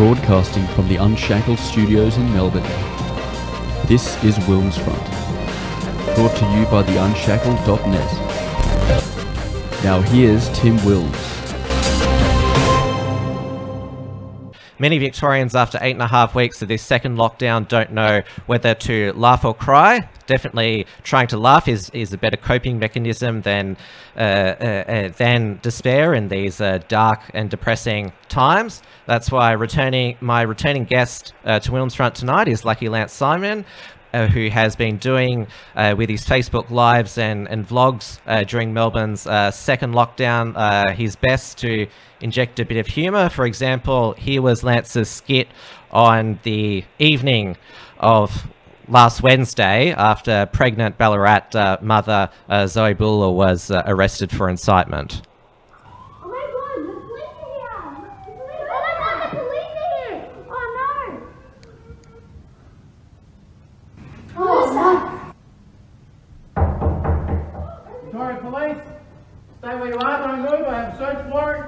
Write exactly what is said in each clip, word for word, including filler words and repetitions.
broadcasting from the Unshackled Studios in Melbourne. This is Wilmsfront, brought to you by the unshackled dot net. Now here's Tim Wilms. Many Victorians after eight and a half weeks of this second lockdown don't know whether to laugh or cry. Definitely trying to laugh is, is a better coping mechanism than, uh, uh, than despair in these uh, dark and depressing times. That's why returning my returning guest uh, to Wilmsfront tonight is Lucky Lance Simon, uh, who has been doing uh, with his Facebook Lives and, and vlogs uh, during Melbourne's uh, second lockdown uh, his best to inject a bit of humour. For example, here was Lance's skit on the evening of last Wednesday, after pregnant Ballarat uh, mother uh, Zoe Buller was uh, arrested for incitement. Oh my God, the police are here! I don't have the police are here! Oh no! Oh, what's up? Victoria Police, stay where you are, don't move, I have a search warrant.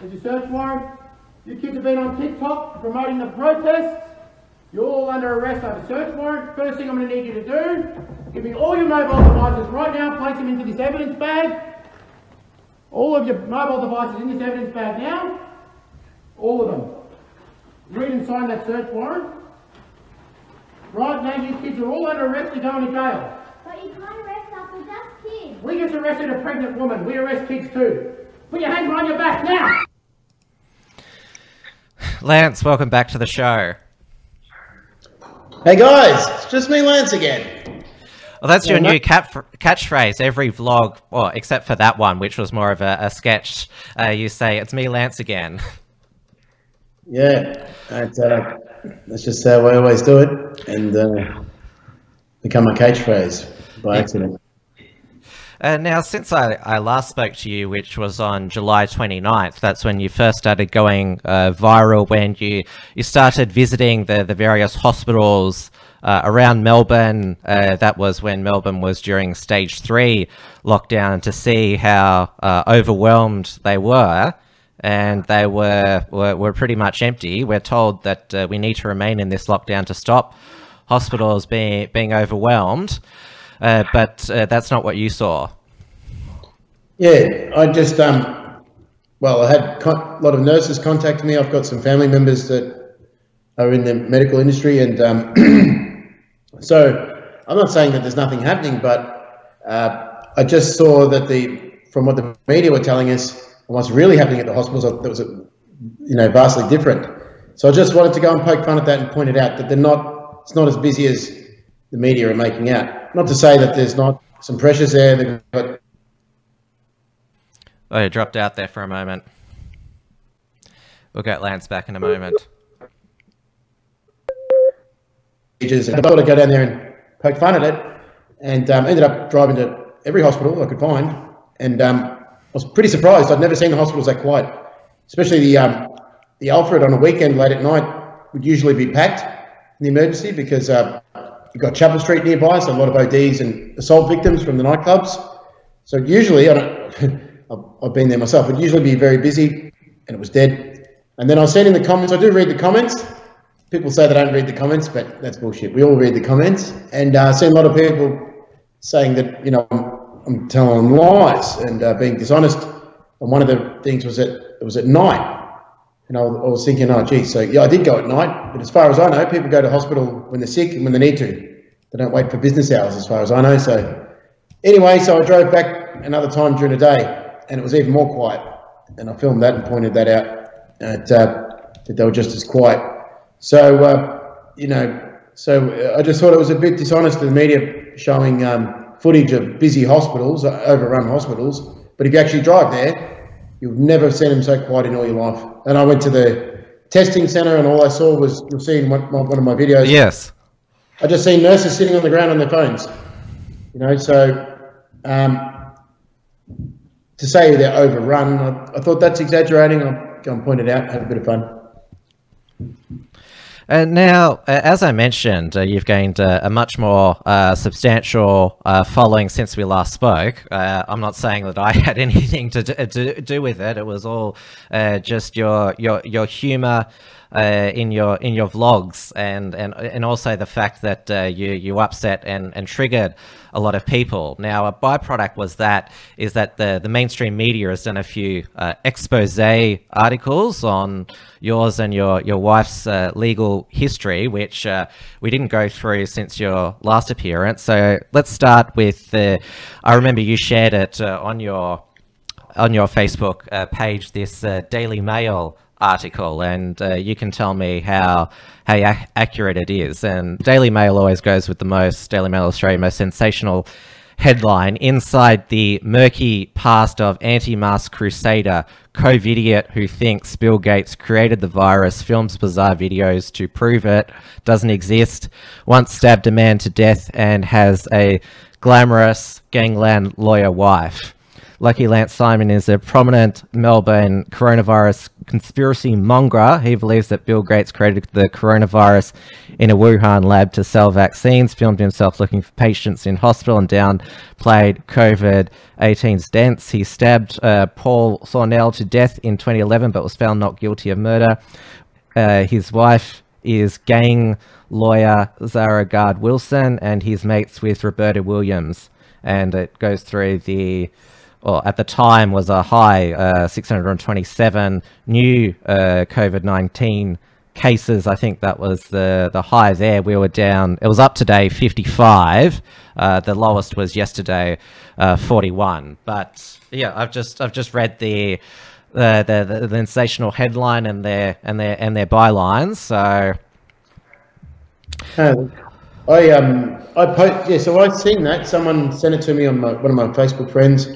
There's your search warrant. You kids have been on TikTok promoting the protests. You're all under arrest over search warrant. First thing I'm going to need you to do, give me all your mobile devices right now, place them into this evidence bag. All of your mobile devices in this evidence bag now. All of them. Read and sign that search warrant. Right now, you kids are all under arrest to go into jail. But you can't arrest us, we're just kids. We just arrested a pregnant woman. We arrest kids too. Put your hands behind your back now. Lance, welcome back to the show. Hey guys, it's just me, Lance, again. Well, that's your new cat catchphrase. Every vlog, or except for that one, which was more of a, a sketch, uh, you say, "It's me, Lance, again." Yeah, that's, uh, that's just how I always do it, and uh, become a catchphrase by yeah. accident. Uh, now, since I, I last spoke to you, which was on July twenty-ninth, that's when you first started going uh, viral, when you, you started visiting the, the various hospitals uh, around Melbourne. Uh, that was when Melbourne was during stage three lockdown, to see how uh, overwhelmed they were. And they were, were, were pretty much empty. We're told that uh, we need to remain in this lockdown to stop hospitals being, being overwhelmed. Uh, but uh, that's not what you saw. Yeah, I just, um, well, I had con a lot of nurses contact me. I've got some family members that are in the medical industry. And um, so I'm not saying that there's nothing happening, but uh, I just saw that the, from what the media were telling us, what's really happening at the hospitals, that was, a, you know, vastly different. So I just wanted to go and poke fun at that and point it out that they're not, it's not as busy as the media are making out. Not to say that there's not some pressures there, but... Oh, you dropped out there for a moment. We'll get Lance back in a moment. I thought I'd go down there and poke fun at it, and um, ended up driving to every hospital I could find, and um, I was pretty surprised. I'd never seen the hospitals that quiet, especially the, um, the Alfred on a weekend late at night would usually be packed in the emergency, because... Uh, You've got Chapel Street nearby, so a lot of O Ds and assault victims from the nightclubs. So usually, I don't, I've been there myself, it'd usually be very busy, and it was dead. And then I was seen in the comments, I do read the comments. People say they don't read the comments, but that's bullshit. We all read the comments. And uh, I've seen a lot of people saying that, you know, I'm, I'm telling lies and uh, being dishonest. And one of the things was that it was at night. And I was thinking, oh, geez, so yeah, I did go at night, but as far as I know, people go to hospital when they're sick and when they need to. They don't wait for business hours, as far as I know. So anyway, so I drove back another time during the day, and it was even more quiet. And I filmed that and pointed that out, at, uh, that they were just as quiet. So, uh, you know, so I just thought it was a bit dishonest in the media showing um, footage of busy hospitals, overrun hospitals. But if you actually drive there, you've never seen them so quiet in all your life. And I went to the testing centre, and all I saw was, you've seen one, one of my videos. Yes. I just seen nurses sitting on the ground on their phones. You know, so um, to say they're overrun, I, I thought that's exaggerating. I'll go and point it out, have a bit of fun. Uh, now, uh, as I mentioned, uh, you've gained uh, a much more uh, substantial uh, following since we last spoke. Uh, I'm not saying that I had anything to do, to do with it. It was all uh, just your your your humour uh, in your in your vlogs, and and and also the fact that uh, you you upset and and triggered a lot of people. Now, a byproduct was that is that the the mainstream media has done a few uh, expose articles on yours and your your wife's uh, legal history, which uh, we didn't go through since your last appearance. So let's start with the, I remember you shared it uh, on your on your Facebook uh, page, this uh, Daily Mail article, and uh, you can tell me how how ac accurate it is. And Daily Mail always goes with the most, Daily Mail Australia, most sensational headline: inside the murky past of anti-mask crusader, COVID idiot who thinks Bill Gates created the virus, films bizarre videos to prove it doesn't exist, once stabbed a man to death and has a glamorous gangland lawyer wife. Lucky Lance Simon is a prominent Melbourne coronavirus conspiracy monger. He believes that Bill Gates created the coronavirus in a Wuhan lab to sell vaccines, filmed himself looking for patients in hospital, and downplayed COVID eighteen's deaths. He stabbed uh, Paul Thornell to death in twenty eleven, but was found not guilty of murder. Uh, his wife is gang lawyer Zarah Garde-Wilson, and he's mates with Roberta Williams. And it goes through the... or at the time was a high uh, six hundred twenty-seven new uh, COVID nineteen cases. I think that was the the high there. We were down, it was up today fifty-five, uh, the lowest was yesterday uh, forty-one. But yeah, I've just I've just read the uh, the, the, the sensational headline and their and their and their bylines. So um, I um I post yeah. So I seen that someone sent it to me on my, one of my Facebook friends.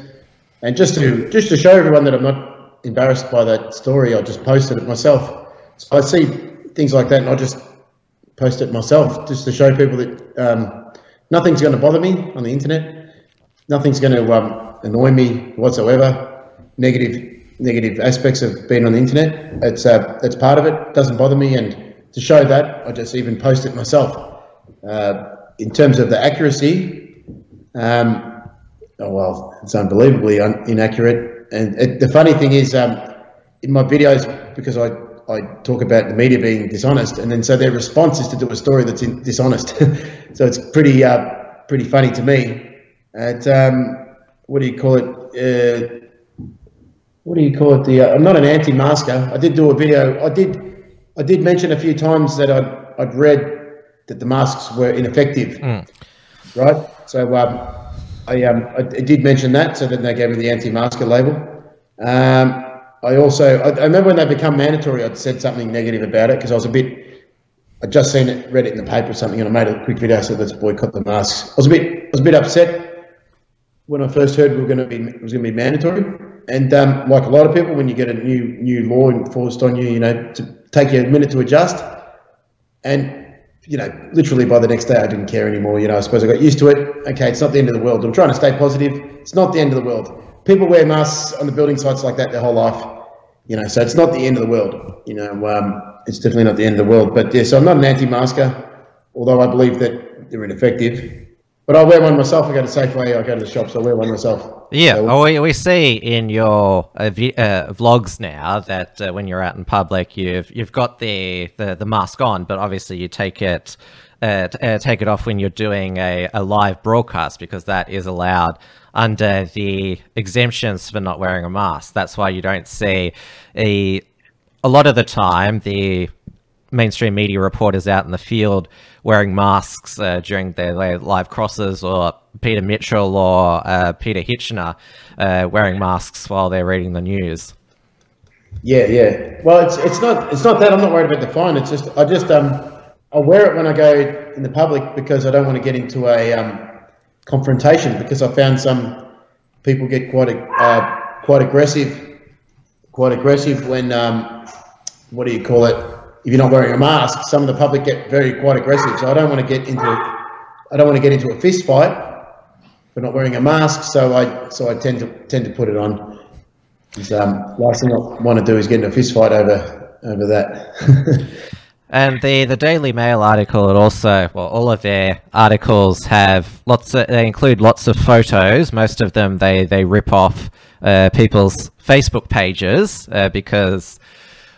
And just to just to show everyone that I'm not embarrassed by that story, I just posted it myself. So I see things like that, and I just post it myself just to show people that um, nothing's going to bother me on the internet. Nothing's going to um, annoy me whatsoever. Negative negative aspects of being on the internet. It's uh, that's part of it. It doesn't bother me, and to show that, I just even post it myself. Uh, in terms of the accuracy. Um, Oh, well, it's unbelievably un inaccurate. And it, the funny thing is, um, in my videos, because I, I talk about the media being dishonest, and then so their response is to do a story that's in, dishonest. So it's pretty uh, pretty funny to me. It, um, what do you call it? Uh, what do you call it? The uh, I'm not an anti-masker. I did do a video. I did I did mention a few times that I'd, I'd read that the masks were ineffective, mm. right? So... Um, I, um, I did mention that, so then they gave me the anti-masker label. Um, I also, I, I remember when they become mandatory, I'd said something negative about it because I was a bit, I'd just seen it, read it in the paper or something, and I made a quick video, so let's boycott the masks. I was a bit, I was a bit upset when I first heard we were going to be, it was going to be mandatory. And um, like a lot of people, when you get a new new law enforced on you, you know, to take you a minute to adjust. And you know, literally by the next day, I didn't care anymore. You know, I suppose I got used to it. Okay, it's not the end of the world. I'm trying to stay positive. It's not the end of the world. People wear masks on the building sites like that their whole life. You know, so it's not the end of the world. You know, um, it's definitely not the end of the world. But yeah, so I'm not an anti-masker, although I believe that they're ineffective. But I wear one myself. I go to Safeway. I go to the shops. I wear one myself. Yeah, so we, we see in your uh, v uh, vlogs now that uh, when you're out in public, you've you've got the the, the mask on, but obviously you take it uh, uh, take it off when you're doing a, a live broadcast, because that is allowed under the exemptions for not wearing a mask. That's why you don't see a a lot of the time the mainstream media reporters out in the field wearing masks uh, during their, their live crosses, or Peter Mitchell or uh, Peter Hitchener uh, wearing masks while they're reading the news. Yeah, yeah. Well, it's it's not it's not that I'm not worried about the fine. It's just I just um I wear it when I go in the public because I don't want to get into a um, confrontation, because I found some people get quite a, uh, quite aggressive, quite aggressive when um what do you call it? If you're not wearing a mask, some of the public get very quite aggressive. So I don't want to get into, I don't want to get into a fist fight for not wearing a mask. So I, so I tend to tend to put it on. Um, last thing I want to do is get into a fist fight over over that. And the, the Daily Mail article, it also, well, all of their articles have lots of, they include lots of photos. Most of them, they, they rip off uh, people's Facebook pages uh, because,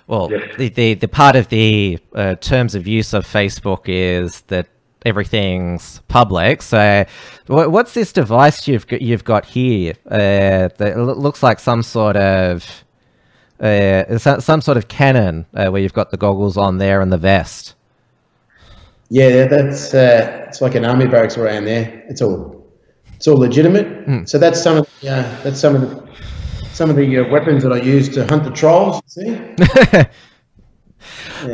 well, yeah. the, the, the part of the uh, terms of use of Facebook is that everything's public. So wh what's this device you've got, you've got here? Uh, that looks like some sort of... Uh, some sort of cannon uh, where you've got the goggles on there and the vest. Yeah, that's uh, it's like an army barracks around there. It's all it's all legitimate. Mm. So that's some of the, uh, that's some of the, some of the uh, weapons that I use to hunt the trolls. See, yeah.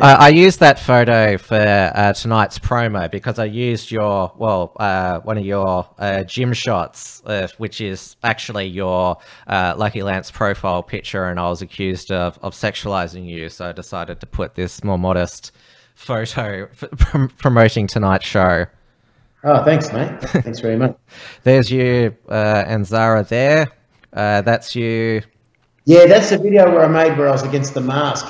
I, I used that photo for uh, tonight's promo because I used your well uh, one of your uh, gym shots, uh, which is actually your uh, Lucky Lance profile picture, and I was accused of, of sexualizing you, so I decided to put this more modest photo f prom promoting tonight's show. Oh, thanks, mate. Thanks very much. There's you uh, and Zara there. Uh, that's you. Yeah, that's the video where I made where I was against the mask.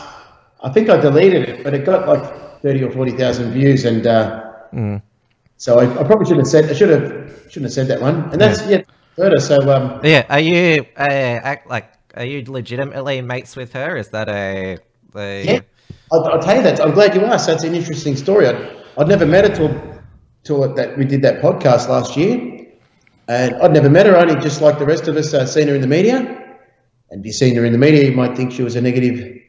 I think I deleted it, but it got like thirty or forty thousand views, and uh, mm. so I, I probably should have said I should have shouldn't have said that one. And that's yeah, yeah so um, yeah. Are you uh, act like are you legitimately mates with her? Is that a, a... yeah? I'll, I'll tell you that. I'm glad you asked. That's an interesting story. I'd, I'd never met her till till that we did that podcast last year, and I'd never met her. Only just like the rest of us, uh, seen her in the media, and if you've seen her in the media, you might think she was a negative.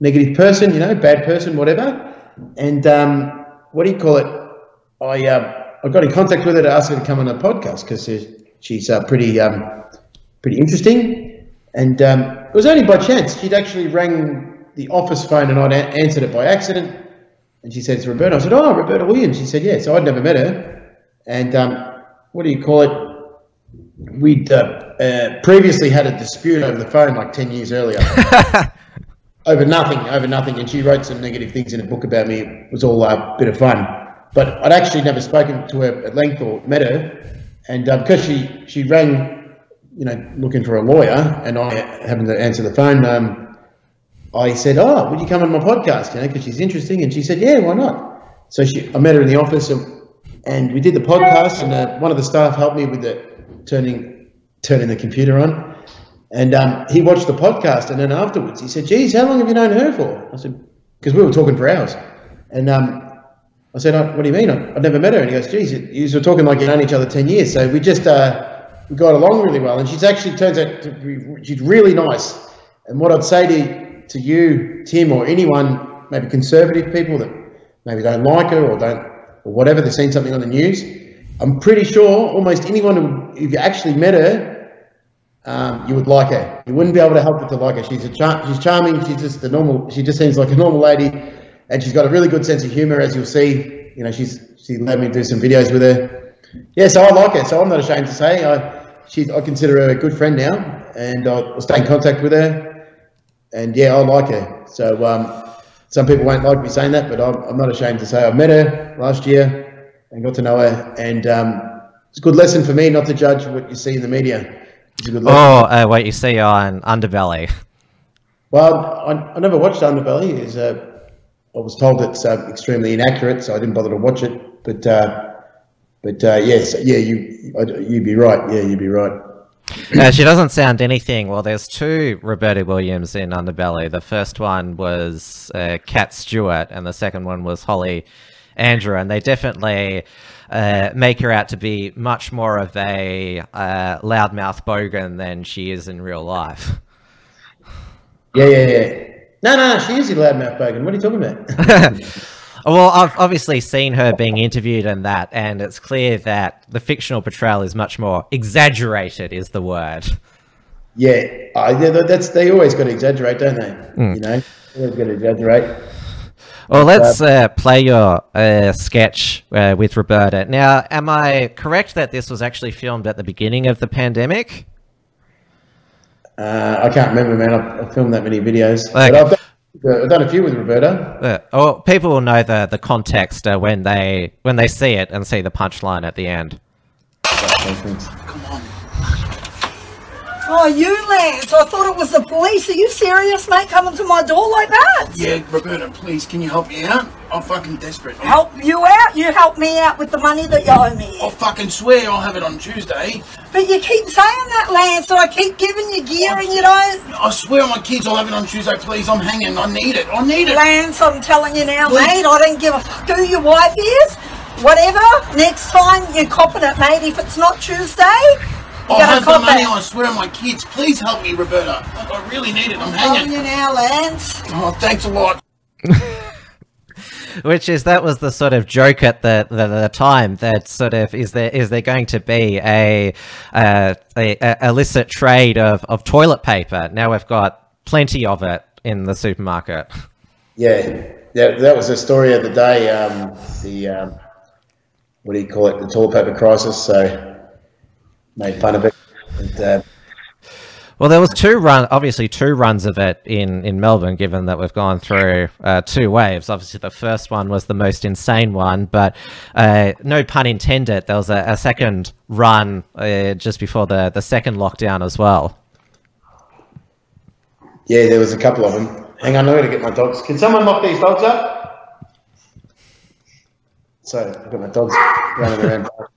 Negative person, you know, bad person, whatever. And um, what do you call it? I uh, I got in contact with her to ask her to come on the podcast because she's uh, pretty um, pretty interesting. And um, it was only by chance. She'd actually rang the office phone and I'd answered it by accident. And she said, it's Roberta. I said, oh, Roberta Williams. She said, yeah. So I'd never met her. And um, what do you call it? We'd uh, uh, previously had a dispute over the phone like ten years earlier. Over nothing, over nothing, and she wrote some negative things in a book about me. It was all a bit of fun, but I'd actually never spoken to her at length or met her, and uh, because she she rang, you know, looking for a lawyer, and I happened to answer the phone. Um, I said, "Oh, would you come on my podcast?" You know, because she's interesting, and she said, "Yeah, why not?" So she, I met her in the office, and, and we did the podcast, and uh, one of the staff helped me with the turning turning the computer on. And um, he watched the podcast, and then afterwards he said, geez, how long have you known her for? I said, because we were talking for hours. And um, I said, oh, what do you mean? I've never met her. And he goes, geez, you were talking like you've known each other ten years. So we just uh, we got along really well. And she's actually turns out to be she's really nice. And what I'd say to, to you, Tim, or anyone, maybe conservative people that maybe don't like her or don't, or whatever, they've seen something on the news. I'm pretty sure almost anyone who, if you actually met her, Um, you would like her. You wouldn't be able to help but to like her. She's a char she's charming. She's just the normal. She just seems like a normal lady, and she's got a really good sense of humour, as you'll see. You know, she's she let me do some videos with her. Yeah, so I like her. So I'm not ashamed to say I she I consider her a good friend now, and I'll stay in contact with her. And yeah, I like her. So um, some people won't like me saying that, but I'm, I'm not ashamed to say I met her last year and got to know her. And um, it's a good lesson for me not to judge what you see in the media. Oh, uh, what you see on Underbelly. Well, I, I never watched Underbelly. It's, uh, I was told it's uh, extremely inaccurate, so I didn't bother to watch it. But, uh, but uh, yes, yeah, you, you'd be right. Yeah, you'd be right. Uh, she doesn't sound anything. Well, there's two Roberta Williams in Underbelly. The first one was uh, Kat Stewart, and the second one was Holly Andrew, and they definitely uh, make her out to be much more of a uh, loudmouth bogan than she is in real life. Yeah, yeah, yeah. No, no, she is a loudmouth bogan. What are you talking about? Well, I've obviously seen her being interviewed in that, and it's clear that the fictional portrayal is much more exaggerated is the word. Yeah, uh, yeah that's, they always got to exaggerate, don't they? Mm. You know, always got to exaggerate. Well, let's uh, play your uh, sketch uh, with Roberta. Now, am I correct that this was actually filmed at the beginning of the pandemic? Uh, I can't remember, man. I've, I've filmed that many videos. Okay. But I've, done, I've done a few with Roberta. Uh, well, people will know the, the context uh, when they when they see it and see the punchline at the end. Come on. Oh, you Lance, I thought it was the police. Are you serious, mate, coming to my door like that? Yeah, Roberta, please, can you help me out? I'm fucking desperate. Man. Help you out? You help me out with the money that you owe me. I fucking swear I'll have it on Tuesday. But you keep saying that, Lance, so I keep giving you gear I, and you don't... I swear on my kids I'll have it on Tuesday, please. I'm hanging. I need it. I need it. Lance, I'm telling you now, please. Mate, I don't give a fuck who your wife is. Whatever. Next time you're copping it, mate. If it's not Tuesday... I'll have the money, I swear on my kids. Please help me, Roberta. I really need it. I'm hanging. I'm telling you now, Lance. Oh, thanks a lot. Which is, that was the sort of joke at the, the, the time, that sort of, is there is there going to be a, uh, a, a illicit trade of, of toilet paper? Now we've got plenty of it in the supermarket. Yeah, that, that was the story of the day, um, the, um, what do you call it, the toilet paper crisis, so made fun of it. And, uh, well, there was two run, obviously two runs of it in, in Melbourne, given that we've gone through uh, two waves. Obviously, the first one was the most insane one, but uh, no pun intended, there was a, a second run uh, just before the, the second lockdown as well. Yeah, there was a couple of them. Hang on, I'm going to get my dogs. Can someone lock these dogs up? So, I've got my dogs running around. But,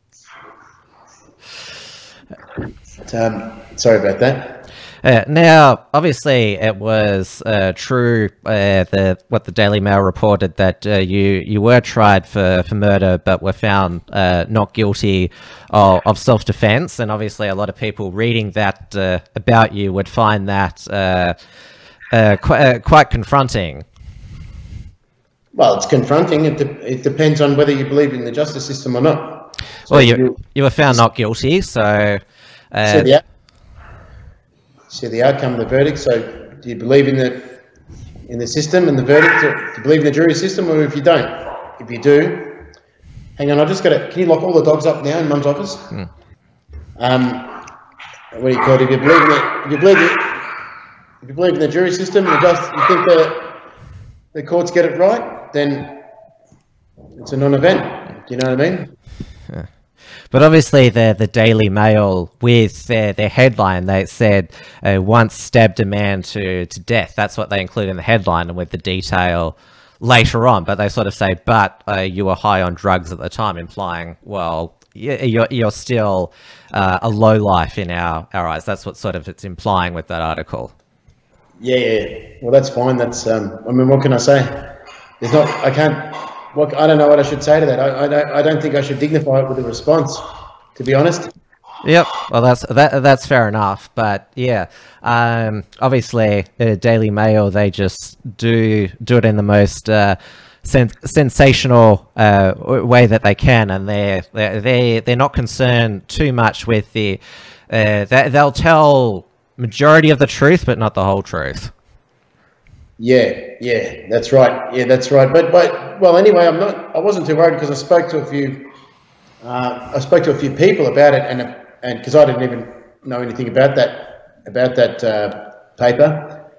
um, sorry about that. Uh, now, obviously, it was uh, true uh, the, what the Daily Mail reported, that uh, you you were tried for, for murder, but were found uh, not guilty of, of self-defense. And obviously, a lot of people reading that uh, about you would find that uh, uh, qu uh, quite confronting. Well, it's confronting. It, de it depends on whether you believe in the justice system or not. So well, you, you were found not guilty, so... Uh, so yeah. See the outcome of the verdict. So, do you believe in the in the system and the verdict? Do you believe in the jury system, or if you don't? If you do, hang on. I just got to. Can you lock all the dogs up now in Mum's office? Hmm. Um, what do you call it? If you believe in it, if you believe it, if you believe in the jury system, and you just you think that the courts get it right, then it's a non-event. Do you know what I mean? Yeah. But obviously the, the Daily Mail, with their, their headline, they said, uh, once stabbed a man to, to death. That's what they include in the headline, and with the detail later on. But they sort of say, but uh, you were high on drugs at the time, implying, well, you're, you're still uh, a lowlife in our, our eyes. That's what sort of it's implying with that article. Yeah, yeah. Well, that's fine. That's, um, I mean, what can I say? There's not, I can't. Well, I don't know what I should say to that. I, I, don't, I don't think I should dignify it with a response, to be honest. Yep. Well, that's that, that's fair enough. But yeah, um, obviously, uh, Daily Mail, they just do do it in the most uh, sen sensational uh, way that they can, and they they they're not concerned too much with the. Uh, they, they'll tell majority of the truth, but not the whole truth. Yeah, yeah, that's right. Yeah, that's right. But, but well, anyway, I'm not. I wasn't too worried because I spoke to a few. Uh, I spoke to a few people about it, and and because I didn't even know anything about that about that uh, paper,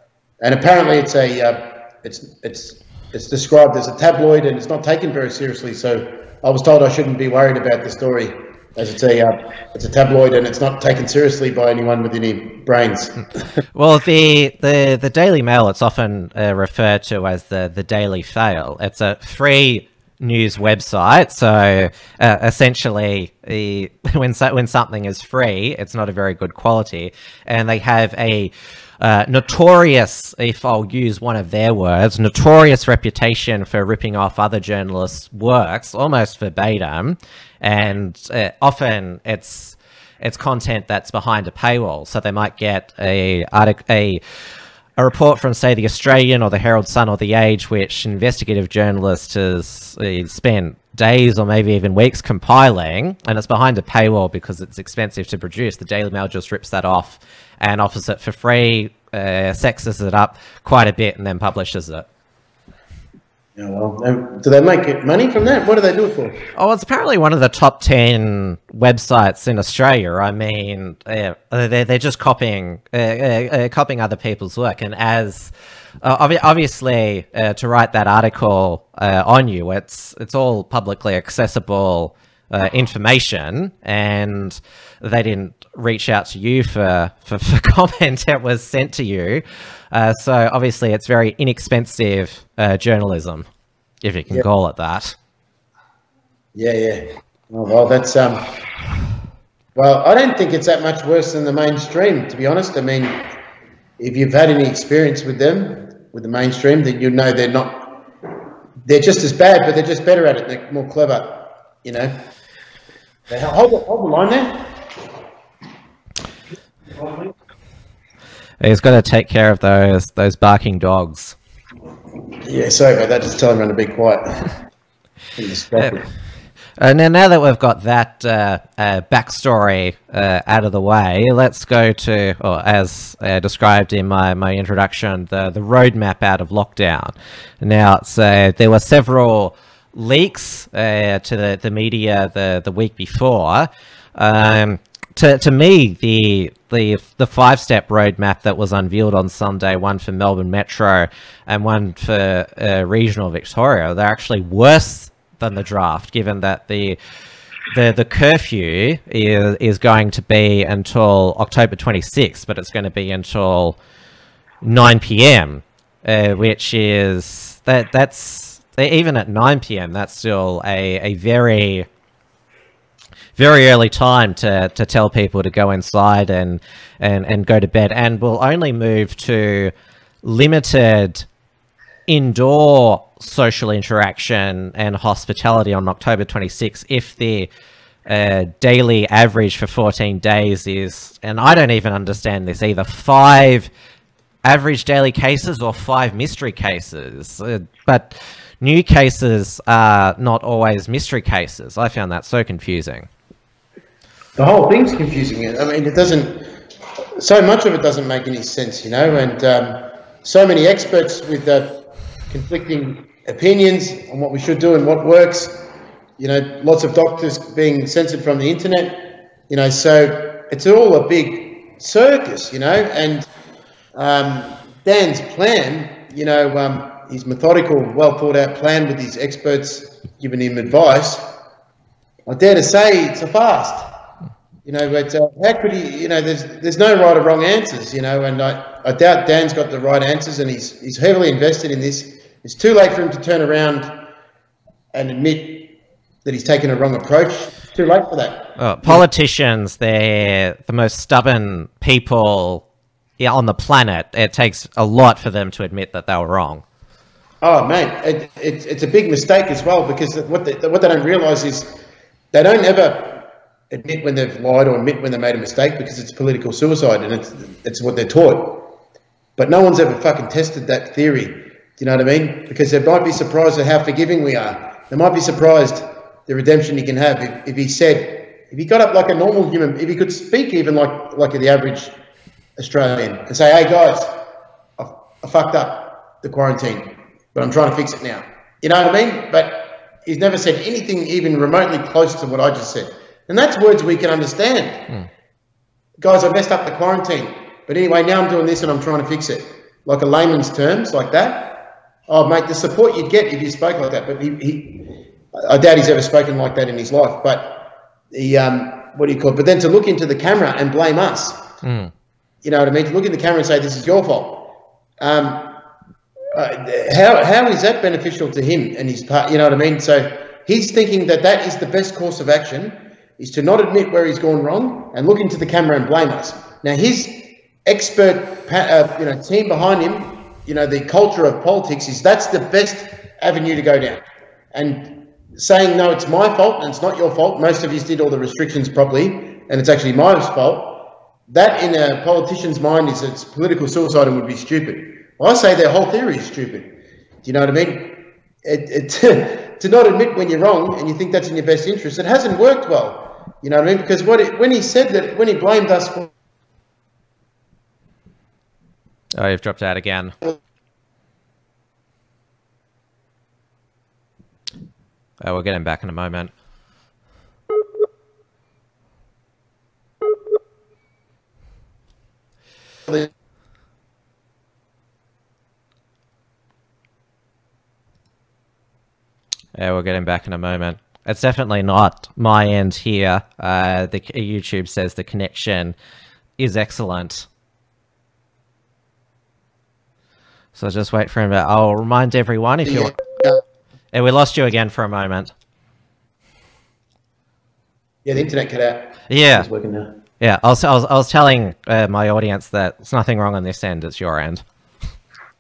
and apparently it's a uh, it's it's it's described as a tabloid, and it's not taken very seriously. So I was told I shouldn't be worried about the story, as it's a uh, it's a tabloid and it's not taken seriously by anyone with any brains. Well, the the the Daily Mail, it's often uh, referred to as the the Daily Fail. It's a free news website, so uh, essentially, the when so, when something is free, it's not a very good quality, and they have a Uh, notorious, if I'll use one of their words, notorious reputation for ripping off other journalists' works, almost verbatim, and uh, often it's it's content that's behind a paywall. So they might get a a a report from, say, The Australian or the Herald Sun or The Age, which investigative journalists has uh, spent days or maybe even weeks compiling, and it's behind a paywall because it's expensive to produce. The Daily Mail just rips that off and offers it for free, uh, sexes it up quite a bit, and then publishes it. Yeah, well, um, do they make money from that? What do they do it for? Oh, it's apparently one of the top ten websites in Australia. I mean, uh, they're, they're just copying, uh, uh, copying other people's work. And as uh, obviously, uh, to write that article uh, on you, it's it's all publicly accessible uh, information, and they didn't reach out to you for, for, for comment. It was sent to you. Uh, so obviously it's very inexpensive uh, journalism, if you can yeah. call it that. Yeah, yeah. Oh, well, that's... um. Well, I don't think it's that much worse than the mainstream, to be honest. I mean, if you've had any experience with them, with the mainstream, then you know they're not... They're just as bad, but they're just better at it. They're more clever, you know. They hold, hold the line there. He's got to take care of those those barking dogs. Yeah, sorry about that. Just tell everyone to be quiet. Uh, now, now that we've got that uh, uh, backstory uh, out of the way, let's go to, or as uh, described in my, my introduction, the, the roadmap out of lockdown. Now, it's, uh, there were several leaks uh, to the, the media the, the week before. Um, to, to me, the, the, the five-step roadmap that was unveiled on Sunday, one for Melbourne Metro and one for uh, regional Victoria, they're actually worse than the draft, given that the the the curfew is is going to be until October twenty-sixth, but it's going to be until nine p m, uh, which is that that's even at nine p m that's still a a very very early time to to tell people to go inside and and and go to bed, and we'll only move to limited indoor social interaction and hospitality on October twenty-sixth if the uh, daily average for fourteen days is, and I don't even understand this either, five average daily cases or five mystery cases. Uh, but new cases are not always mystery cases. I found that so confusing. The whole thing's confusing. I mean, it doesn't, so much of it doesn't make any sense, you know, and um, so many experts with the conflicting opinions on what we should do and what works, you know, lots of doctors being censored from the internet, you know, so it's all a big circus, you know, and um, Dan's plan, you know, um, his methodical, well thought out plan with these experts giving him advice, I dare to say it's a fast, you know, but uh, how could he, you know, there's there's no right or wrong answers, you know, and I, I doubt Dan's got the right answers, and he's, he's heavily invested in this. It's too late for him to turn around and admit that he's taken a wrong approach. It's too late for that. Oh, politicians, they're the most stubborn people on the planet. It takes a lot for them to admit that they were wrong. Oh, mate, it, it, it's a big mistake as well, because what they, what they don't realise is they don't ever admit when they've lied or admit when they made a mistake, because it's political suicide, and it's, it's what they're taught. But no one's ever fucking tested that theory. Do you know what I mean? Because they might be surprised at how forgiving we are. They might be surprised the redemption he can have if, if he said, if he got up like a normal human, if he could speak even like like the average Australian and say, hey guys, I, I fucked up the quarantine, but I'm trying to fix it now. You know what I mean? But he's never said anything even remotely close to what I just said. And that's words we can understand. Mm. Guys, I messed up the quarantine, but anyway, now I'm doing this and I'm trying to fix it. Like a layman's terms, like that. Oh, mate, the support you'd get if you spoke like that, but he, he, I doubt he's ever spoken like that in his life, but he, um, what do you call it? But then to look into the camera and blame us, mm. you know what I mean? To look in the camera and say, this is your fault. Um, uh, how, how is that beneficial to him and his part, you know what I mean? So he's thinking that that is the best course of action, is to not admit where he's gone wrong and look into the camera and blame us. Now, his expert uh, you know, team behind him, you know, the culture of politics is that's the best avenue to go down. And saying, no, it's my fault and it's not your fault, most of you did all the restrictions properly and it's actually my fault, that in a politician's mind is it's political suicide and would be stupid. Well, I say their whole theory is stupid. Do you know what I mean? It, it, to not admit when you're wrong and you think that's in your best interest, it hasn't worked well. You know what I mean? Because what it, when he said that, when he blamed us for... Oh, you've dropped out again. Oh, we'll get him back in a moment. Yeah, we'll get him back in a moment. It's definitely not my end here. Uh, the YouTube says the connection is excellent. So just wait for him. To, I'll remind everyone if you. Yeah. And we lost you again for a moment. Yeah, the internet cut out. Yeah. It's working now. Yeah, I was, I was, I was telling uh, my audience that there's nothing wrong on this end, it's your end.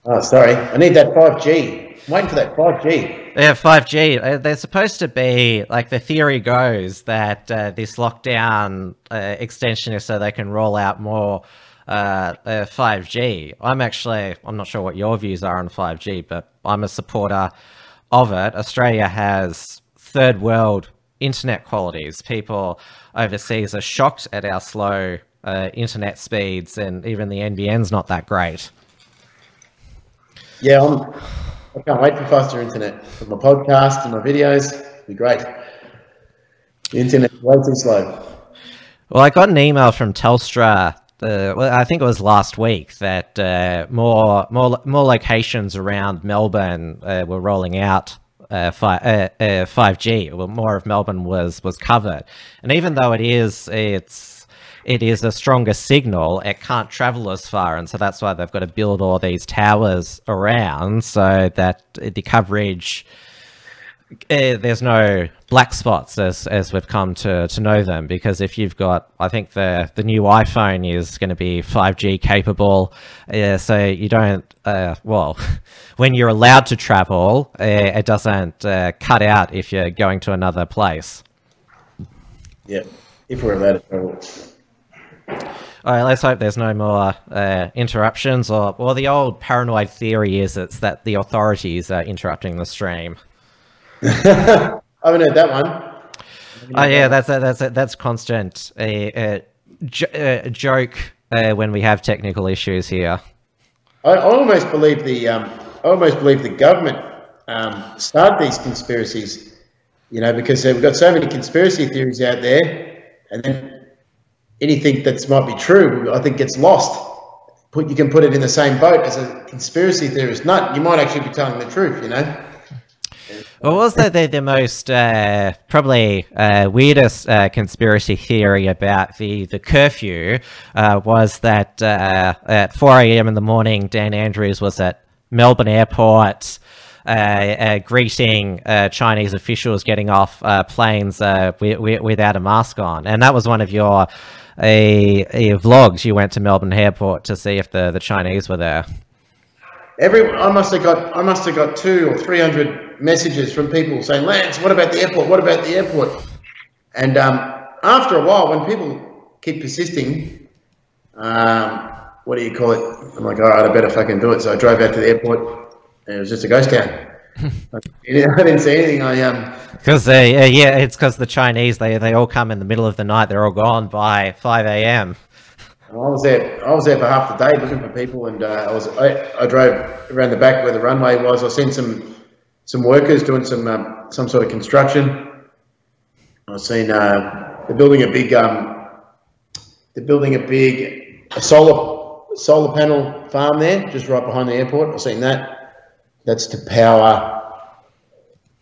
Oh, sorry. I need that five G. I'm waiting for that five G. Yeah, five G. They're supposed to be, like, the theory goes that uh, this lockdown uh, extension is so they can roll out more uh, uh, five G. I'm actually, I'm not sure what your views are on five G, but I'm a supporter of it. Australia has third world internet qualities. People overseas are shocked at our slow uh, internet speeds, and even the N B N's not that great. Yeah, I'm, I can't wait for faster internet. For my podcast and my videos, it'll be great. The internet's way too slow. Well, I got an email from Telstra, uh, well, I think it was last week, that uh, more, more, more locations around Melbourne uh, were rolling out Uh, fi uh, uh, five G. Well, more of Melbourne was was covered, and even though it is it's it is a stronger signal, it can't travel as far, and so that's why they've got to build all these towers around so that the coverage uh, there's no black spots as as we've come to to know them. Because if you've got, I think the the new iPhone is going to be five G capable, uh, so you don't. Uh, well, when you're allowed to travel, uh, it doesn't uh, cut out if you're going to another place. Yeah, if we're allowed to travel. All right, let's hope there's no more uh, interruptions, or or the old paranoid theory is it's that the authorities are interrupting the stream. I haven't heard that one. Oh yeah, that's a, that's a, that's constant a, a, j a joke uh, when we have technical issues here. I almost believe the um, I almost believe the government um, started these conspiracies, you know, because we've got so many conspiracy theories out there, and then anything that might be true, I think, gets lost. Put you can put it in the same boat as a conspiracy theorist nut. You might actually be telling the truth, you know. Well, also the the most uh, probably uh, weirdest uh, conspiracy theory about the the curfew uh, was that uh, at four A M in the morning, Dan Andrews was at Melbourne Airport uh, uh, greeting uh, Chinese officials getting off uh, planes uh, wi without a mask on, and that was one of your uh, vlogs. You went to Melbourne Airport to see if the the Chinese were there. Every I must have got I must have got two or three hundred. Messages from people saying, Lance, what about the airport? What about the airport? And um, after a while, when people keep persisting, um, what do you call it? I'm like, all right, I better fucking do it. So I drove out to the airport, and it was just a ghost town. I didn't see anything. I um, because they, uh, yeah, it's because the Chinese, they they all come in the middle of the night. They're all gone by five A M I was there. I was there for half the day looking for people, and uh, I was I, I drove around the back where the runway was. I seen some. Some workers doing some um, some sort of construction. I've seen uh, they're building a big um, they're building a big a solar solar panel farm there, just right behind the airport. I've seen that. That's to power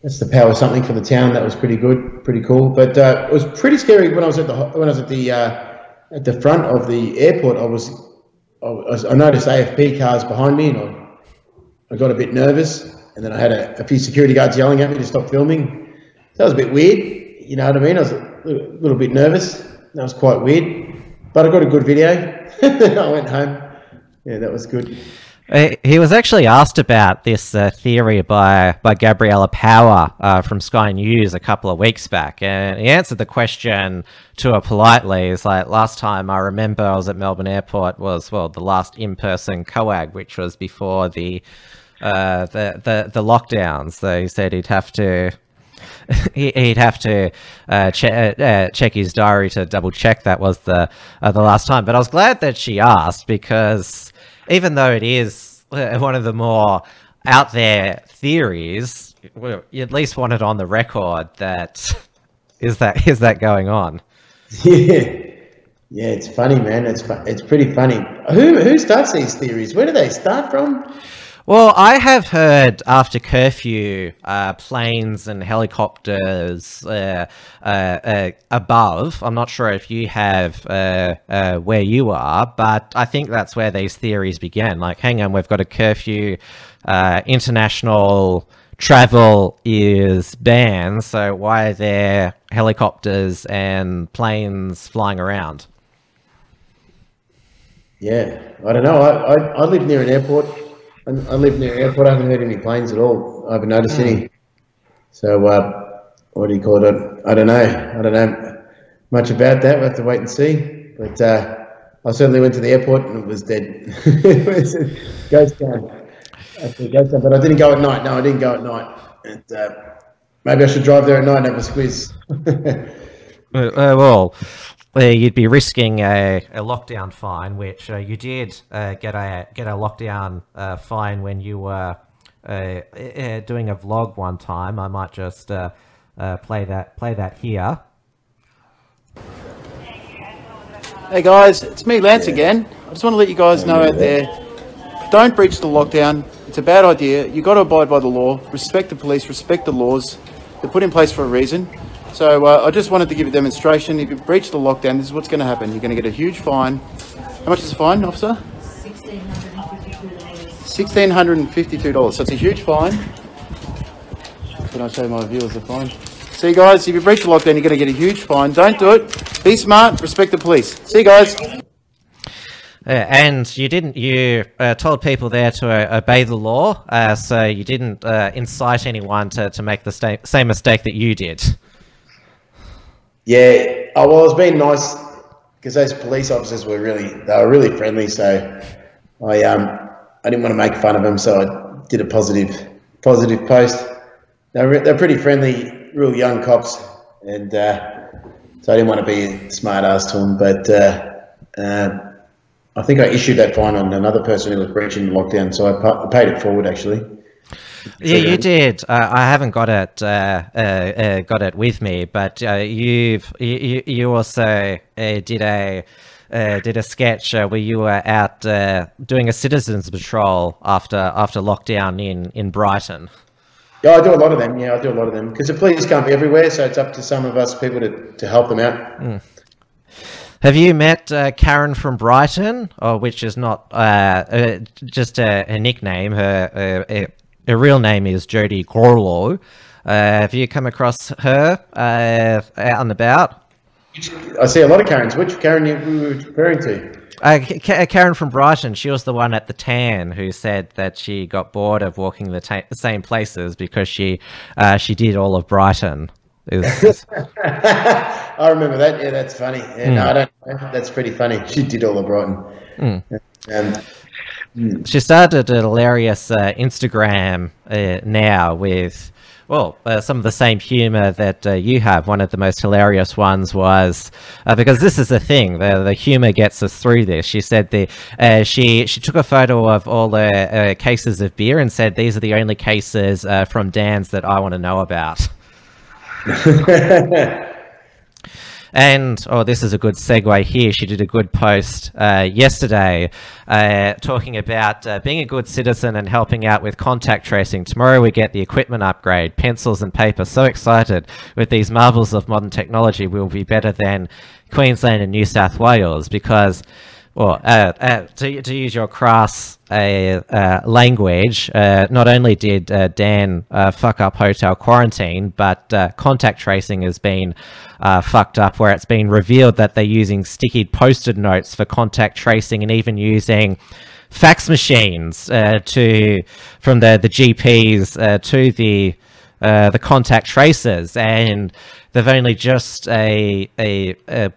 that's to power something for the town. That was pretty good, pretty cool. But uh, it was pretty scary when I was at the when I was at the uh, at the front of the airport. I was I, was, I noticed A F P cars behind me, and I, I got a bit nervous. And then I had a, a few security guards yelling at me to stop filming. That was a bit weird, you know what I mean? I was a little, little bit nervous. That was quite weird. But I got a good video. I went home. Yeah, that was good. He was actually asked about this uh, theory by, by Gabriella Power uh, from Sky News a couple of weeks back. And he answered the question to her politely. It's like, last time I remember I was at Melbourne Airport was, well, the last in-person C O A G, which was before the... Uh, the the the lockdowns. So he said he'd have to he, he'd have to uh, che uh, check his diary to double check that was the uh, the last time. But I was glad that she asked, because even though it is one of the more out there theories, you at least want it on the record that is that is that going on. Yeah, yeah, it's funny, man. It's fu it's pretty funny. Who who starts these theories? Where do they start from? Well, I have heard after curfew, uh, planes and helicopters uh, uh, uh, above. I'm not sure if you have uh, uh, where you are, but I think that's where these theories began. Like, hang on, we've got a curfew, uh, international travel is banned, so why are there helicopters and planes flying around? Yeah, I don't know. I, I, I live near an airport. I, I live near an airport. I haven't heard any planes at all. I haven't noticed any. So, uh, what do you call it? I don't know. I don't know much about that. We'll have to wait and see. But uh, I certainly went to the airport and it was dead. It was a ghost town. Actually, ghost town. But I didn't go at night. No, I didn't go at night. And, uh, maybe I should drive there at night and have a squiz. uh, uh, well... You'd be risking a, a lockdown fine, which uh, you did uh, get a get a lockdown uh, fine when you were uh, uh, doing a vlog one time. I might just uh, uh, play that play that here. Hey guys, it's me, Lance, yeah. again. I just want to let you guys know out there, don't breach the lockdown. It's a bad idea. You got to abide by the law. Respect the police. Respect the laws. They're put in place for a reason. So uh, I just wanted to give a demonstration. If you breach the lockdown, this is what's going to happen. You're going to get a huge fine. How much is the fine, officer? sixteen fifty-two dollars. sixteen fifty-two dollars. So it's a huge fine. Can I show my viewers the fine? See, guys, if you breach the lockdown, you're going to get a huge fine. Don't do it. Be smart. Respect the police. See you, guys. Uh, and you didn't, you uh, told people there to uh, obey the law, uh, so you didn't uh, incite anyone to, to make the sta same mistake that you did. Yeah, oh, well, I was being nice because those police officers were really, they were really friendly. So I, um, I didn't want to make fun of them. So I did a positive, positive post. They're they're pretty friendly, real young cops, and uh, so I didn't want to be a smart ass to them. But uh, uh, I think I issued that fine on another person who was breaching the lockdown. So I, I paid it forward actually. Yeah, you did. Uh, I haven't got it. Uh, uh, uh, got it with me, but uh, you've you you also uh, did a uh, did a sketch uh, where you were out uh, doing a citizens patrol after after lockdown in in Brighton. Yeah, I do a lot of them. Yeah, I do a lot of them because the police can't be everywhere, so it's up to some of us people to to help them out. Mm. Have you met uh, Karen from Brighton, or which is not uh, uh, just a, a nickname? Her. Uh, uh, Her real name is Jodie Corlow. Uh, have you come across her uh, out and about? I see a lot of Karens. Which Karen are you referring to? Uh, Karen from Brighton. She was the one at the tan who said that she got bored of walking the ta same places because she uh, she did all of Brighton. It was... I remember that. Yeah, that's funny. Yeah, mm. no, I don't know. That's pretty funny. She did all of Brighton. Mm. Um, She started a hilarious uh, Instagram uh, now with, well, uh, some of the same humour that uh, you have. One of the most hilarious ones was, uh, because this is the thing, the, the humour gets us through this. She said the, uh, she, she took a photo of all the uh, cases of beer and said, these are the only cases uh, from Dan's that I want to know about. And, oh, this is a good segue here. She did a good post uh, yesterday uh, talking about uh, being a good citizen and helping out with contact tracing. Tomorrow we get the equipment upgrade, pencils and paper. So excited with these marvels of modern technology. We'll be better than Queensland and New South Wales because, well, uh, uh, to, to use your crass uh, uh, language, uh, not only did uh, Dan uh, fuck up hotel quarantine, but uh, contact tracing has been uh, fucked up, where it's been revealed that they're using sticky post-it notes for contact tracing and even using fax machines uh, to from the, the G Ps uh, to the uh, the contact tracers. And they've only just a... a, a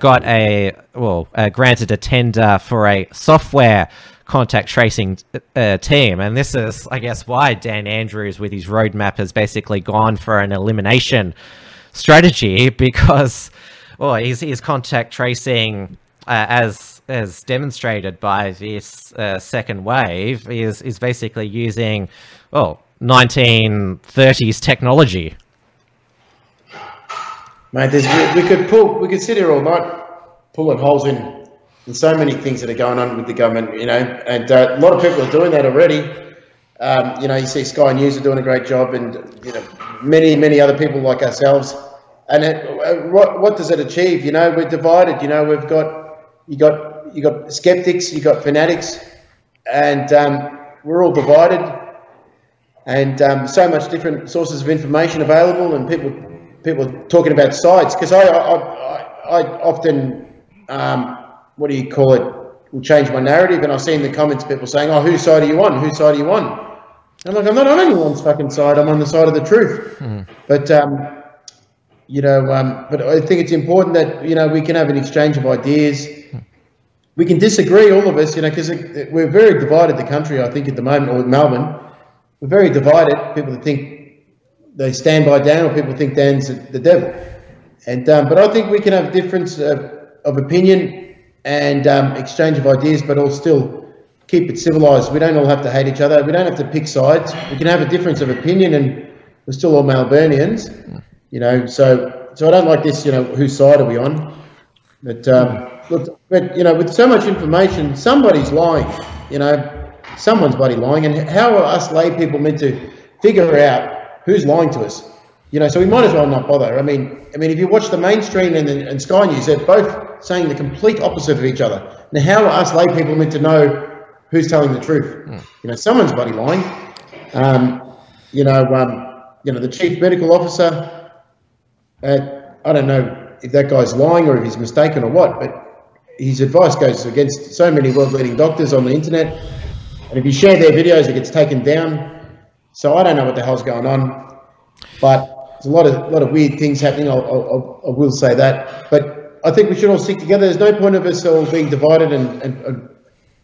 got a well uh, granted a tender for a software contact tracing uh, team, and this is I guess why Dan Andrews with his roadmap has basically gone for an elimination strategy, because well his, his contact tracing uh, as as demonstrated by this uh, second wave is is basically using well nineteen thirties technology. Mate, we, we could pull, we could sit here all night pulling holes in, in so many things that are going on with the government, you know, and uh, a lot of people are doing that already. Um, you know, you see Sky News are doing a great job, and you know, many, many other people like ourselves. And it, what, what does it achieve? You know, we're divided. You know, we've got you got you got skeptics, you got fanatics, and um, we're all divided. And um, so much different sources of information available, and people people talking about sides. Because I, I I I often um, what do you call it? Will change my narrative, and I've seen the comments people saying, "Oh, whose side are you on? Whose side are you on?" I'm like, I'm not on anyone's fucking side. I'm on the side of the truth. Mm. But um, you know, um, but I think it's important that you know we can have an exchange of ideas. We can disagree, all of us, you know, because we're very divided. The country, I think, at the moment, or Melbourne, we're very divided. People that think they stand by Dan, or people think Dan's the devil. And um, but I think we can have difference of, of opinion. And um, exchange of ideas, but all still keep it civilised. We don't all have to hate each other. We don't have to pick sides. We can have a difference of opinion, and we're still all Melburnians, you know. So, so I don't like this. You know, whose side are we on? But um, look, but you know, with so much information, somebody's lying. You know, someone's bloody lying. And how are us lay people meant to figure out who's lying to us? You know, so we might as well not bother. I mean, I mean, if you watch the mainstream and, and Sky News, they're both saying the complete opposite of each other. Now, how are us lay people meant to know who's telling the truth? Mm. You know, someone's bloody lying. Um, you know, um, you know, the chief medical officer. Uh, I don't know if that guy's lying or if he's mistaken or what, but his advice goes against so many world-leading doctors on the internet. And if you share their videos, it gets taken down. So I don't know what the hell's going on, but. There's a lot of lot of weird things happening. I'll, I'll, I will say that, but I think we should all stick together. There's no point of us all being divided and and,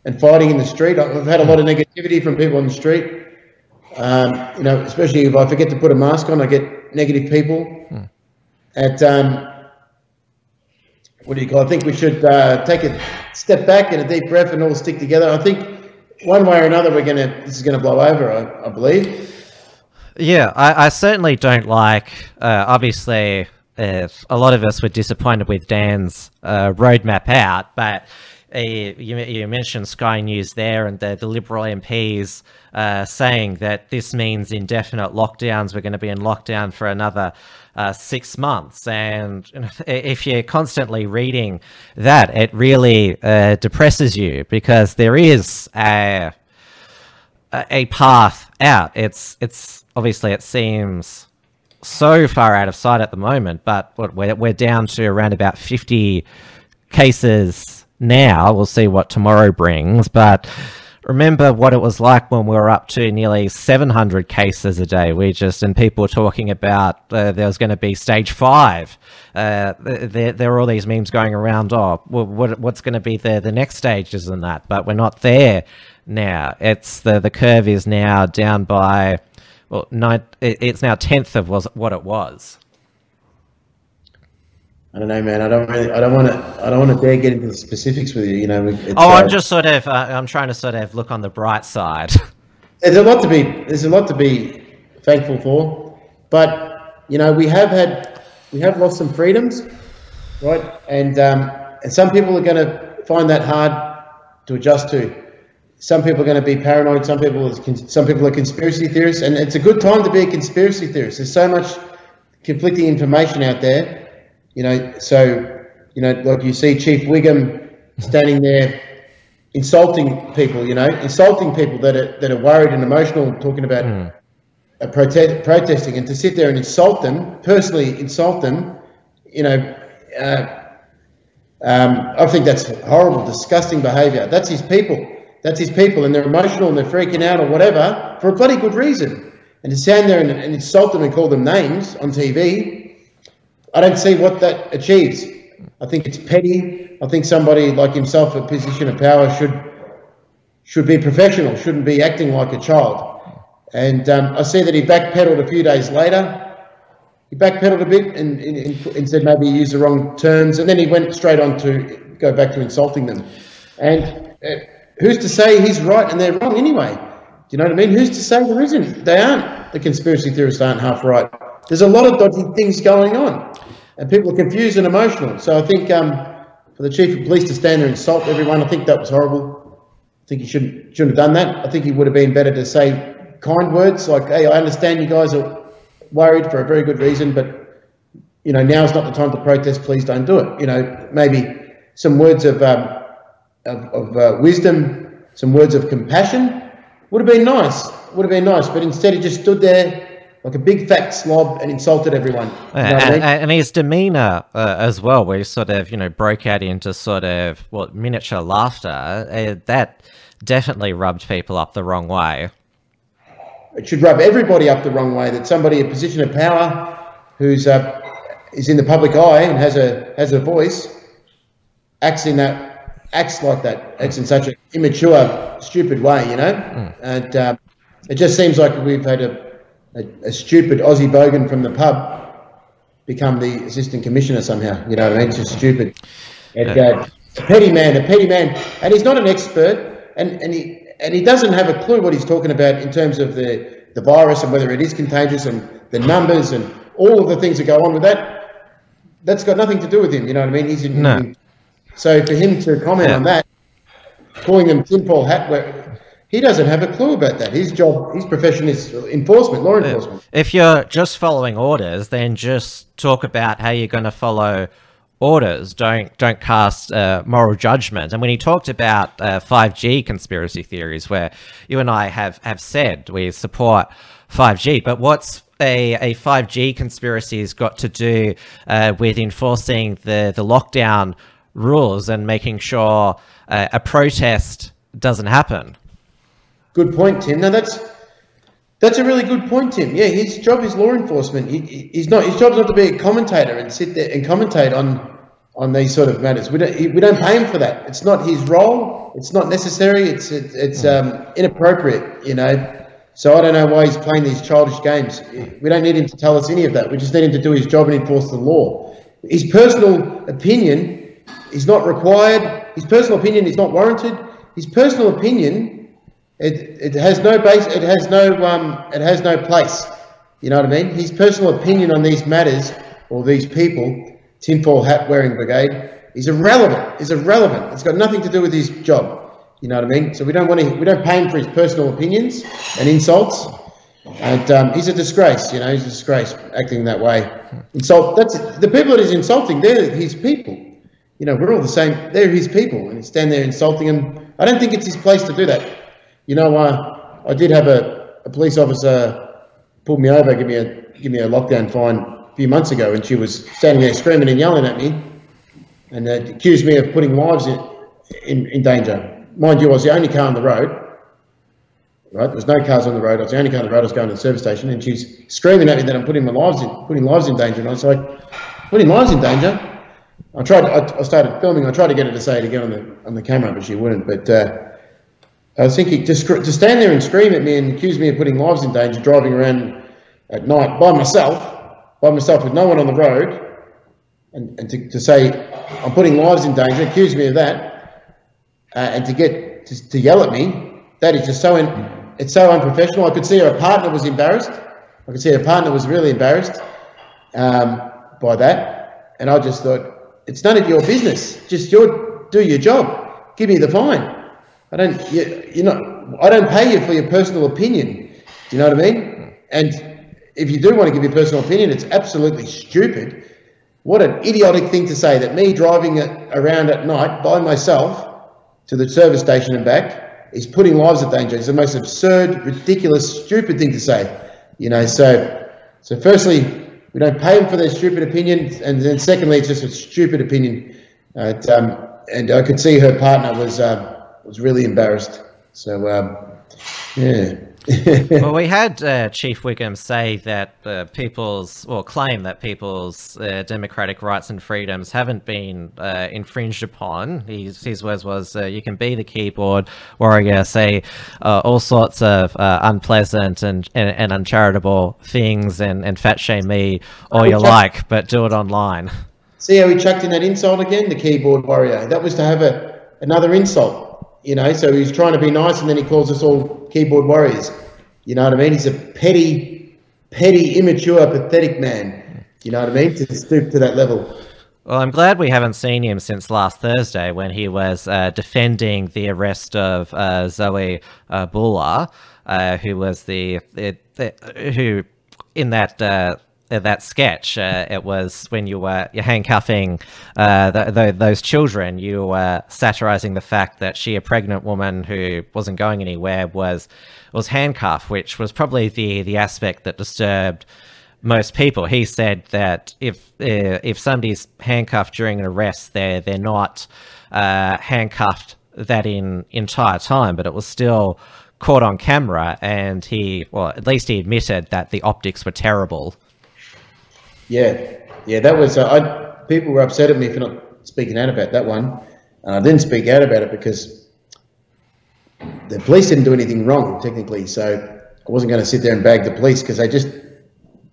and fighting in the street. I've had a lot of negativity from people on the street. Um, you know, especially if I forget to put a mask on, I get negative people. Hmm. At um, what do you call? I think we should uh, take a step back and a deep breath and all stick together. I think one way or another, we're gonna this is gonna blow over. I, I believe. Yeah, I, I certainly don't like, uh, obviously, uh, a lot of us were disappointed with Dan's uh, roadmap out, but uh, you, you mentioned Sky News there and the, the Liberal M Ps uh, saying that this means indefinite lockdowns, we're going to be in lockdown for another uh, six months. And if you're constantly reading that, it really uh, depresses you because there is a, a path out. It's, it's, obviously, it seems so far out of sight at the moment, but we're, we're down to around about fifty cases now. We'll see what tomorrow brings, but remember what it was like when we were up to nearly seven hundred cases a day. We just, and people talking about uh, there was going to be stage five. Uh, there, there are all these memes going around, oh, what, what's going to be the, the next stages and that, but we're not there now. It's the, the curve is now down by... Well, nine, it's now tenth of what it was. I don't know, man. I don't. Really, I don't want to. I don't want to dare get into the specifics with you. You know. It's, oh, I'm uh, just sort of. Uh, I'm trying to sort of look on the bright side. There's a lot to be. There's a lot to be thankful for, but you know, we have had. We have lost some freedoms, right? And um, and some people are going to find that hard to adjust to. Some people are going to be paranoid. Some people, are, some people are conspiracy theorists, and it's a good time to be a conspiracy theorist. There's so much conflicting information out there, you know. So, you know, like you see Chief Wiggum standing there, insulting people, you know, insulting people that are that are worried and emotional, talking about mm. a prote protesting, and to sit there and insult them personally, insult them, you know. Uh, um, I think that's horrible, disgusting behaviour. That's his people. That's his people, and they're emotional and they're freaking out or whatever for a bloody good reason. And to stand there and, and insult them and call them names on T V, I don't see what that achieves. I think it's petty. I think somebody like himself, a position of power, should should be professional, shouldn't be acting like a child. And um, I see that he backpedaled a few days later. He backpedaled a bit and, and, and said maybe he used the wrong terms, and then he went straight on to go back to insulting them. And... Uh, Who's to say he's right and they're wrong anyway? Do you know what I mean? Who's to say there isn't? They aren't. The conspiracy theorists aren't half right. There's a lot of dodgy things going on, and people are confused and emotional. So I think um, for the chief of police to stand there and insult everyone, I think that was horrible. I think he shouldn't shouldn't have done that. I think he would have been better to say kind words like, hey, I understand you guys are worried for a very good reason, but, you know, now's not the time to protest, please don't do it. You know, maybe some words of, um, of, of uh, wisdom, some words of compassion would have been nice, would have been nice, but instead he just stood there like a big fat slob and insulted everyone. Yeah, you know and, I mean? and his demeanour uh, as well, where he sort of, you know, broke out into sort of, what, well, miniature laughter, uh, that definitely rubbed people up the wrong way. It should rub everybody up the wrong way, that somebody in a position of power who's uh, is in the public eye and has a has a voice acts in that acts like that, acts in such an immature, stupid way, you know. Mm. And um, it just seems like we've had a, a a stupid Aussie bogan from the pub become the assistant commissioner somehow. You know what I mean? It's just stupid. And, uh, a petty man, a petty man, and he's not an expert, and and he. And he doesn't have a clue what he's talking about in terms of the, the virus and whether it is contagious and the numbers and all of the things that go on with that. That's got nothing to do with him, you know what I mean? He's in, no. in, so for him to comment yeah. on that, calling him Tin Paul Hat, where he doesn't have a clue about that. His job, his profession is enforcement, law enforcement. If you're just following orders, then just talk about how you're going to follow orders, don't don't cast uh, moral judgment. And when he talked about uh, five G conspiracy theories, where you and I have have said we support five G, but what's a, a five G conspiracy has got to do uh, with enforcing the the lockdown rules and making sure uh, a protest doesn't happen? Good point, Tim. Now that's that's a really good point, Tim. Yeah, his job is law enforcement. He, he's not his job's not to be a commentator and sit there and commentate on. on these sort of matters. We don't, we don't pay him for that. It's not his role. It's not necessary. It's it's, it's um, inappropriate, you know. So I don't know why he's playing these childish games. We don't need him to tell us any of that. We just need him to do his job and enforce the law. His personal opinion is not required. His personal opinion is not warranted. His personal opinion, it, it has no base, it has no, um, it has no place. You know what I mean? His personal opinion on these matters or these people, tinfoil hat wearing brigade, is irrelevant. Is irrelevant. It's got nothing to do with his job. You know what I mean? So we don't want to. We don't pay him for his personal opinions and insults. And um, he's a disgrace. You know, he's a disgrace acting that way. Insult. That's the people that he's insulting. They're his people. You know, we're all the same. They're his people, and he stand there insulting them. I don't think it's his place to do that. You know, uh, I did have a, a police officer pull me over, give me a give me a lockdown fine a few months ago, and she was standing there screaming and yelling at me and uh, accused me of putting lives in, in, in danger. Mind you, I was the only car on the road, right? There was no cars on the road. I was the only car on the road. I was going to the service station, and she's screaming at me that I'm putting my lives in, putting lives in danger. And I was like, putting lives in danger? I tried, I, I started filming. I tried to get her to say it again on the, on the camera, but she wouldn't. But uh, I was thinking, to, to stand there and scream at me and accuse me of putting lives in danger, driving around at night by myself, by myself with no one on the road, and, and to, to say I'm putting lives in danger, accuse me of that, uh, and to get to, to yell at me, that is just so in, it's so unprofessional. I could see her partner was embarrassed. I could see her partner was really embarrassed um, by that, and I just thought, it's none of your business. Just your do your job. Give me the fine. I don't you you know I don't pay you for your personal opinion. Do you know what I mean? And if you do want to give your personal opinion, it's absolutely stupid. What an idiotic thing to say, that me driving around at night by myself to the service station and back is putting lives at danger. It's the most absurd, ridiculous, stupid thing to say. You know, so so firstly, we don't pay them for their stupid opinion, and then secondly, it's just a stupid opinion. Uh, it, um, and I could see her partner was uh, was really embarrassed. So um, yeah. Well, we had uh, Chief Wiggum say that uh, people's, or claim that people's uh, democratic rights and freedoms haven't been uh, infringed upon. His, his words was, uh, you can be the keyboard warrior, say uh, all sorts of uh, unpleasant and, and, and uncharitable things and, and fat shame me all you like, but do it online. See how he chucked in that insult again, the keyboard warrior? That was to have a, another insult. You know, so he's trying to be nice, and then he calls us all keyboard warriors. You know what I mean? He's a petty, petty, immature, pathetic man. You know what I mean? To stoop to that level. Well, I'm glad we haven't seen him since last Thursday, when he was uh, defending the arrest of uh, Zoe uh, Buller. uh, who was the, the, the who in that uh, that sketch, uh, it was when you were you're handcuffing uh, th th those children, you were satirizing the fact that she, a pregnant woman who wasn't going anywhere, was was handcuffed, which was probably the the aspect that disturbed most people. He said that if uh, if somebody's handcuffed during an arrest, they're they're not uh, handcuffed that in entire time, but it was still caught on camera, and he, well, at least he admitted that the optics were terrible. Yeah, yeah, that was. Uh, I, people were upset at me for not speaking out about that one, and I didn't speak out about it because the police didn't do anything wrong technically. So I wasn't going to sit there and bag the police because they just.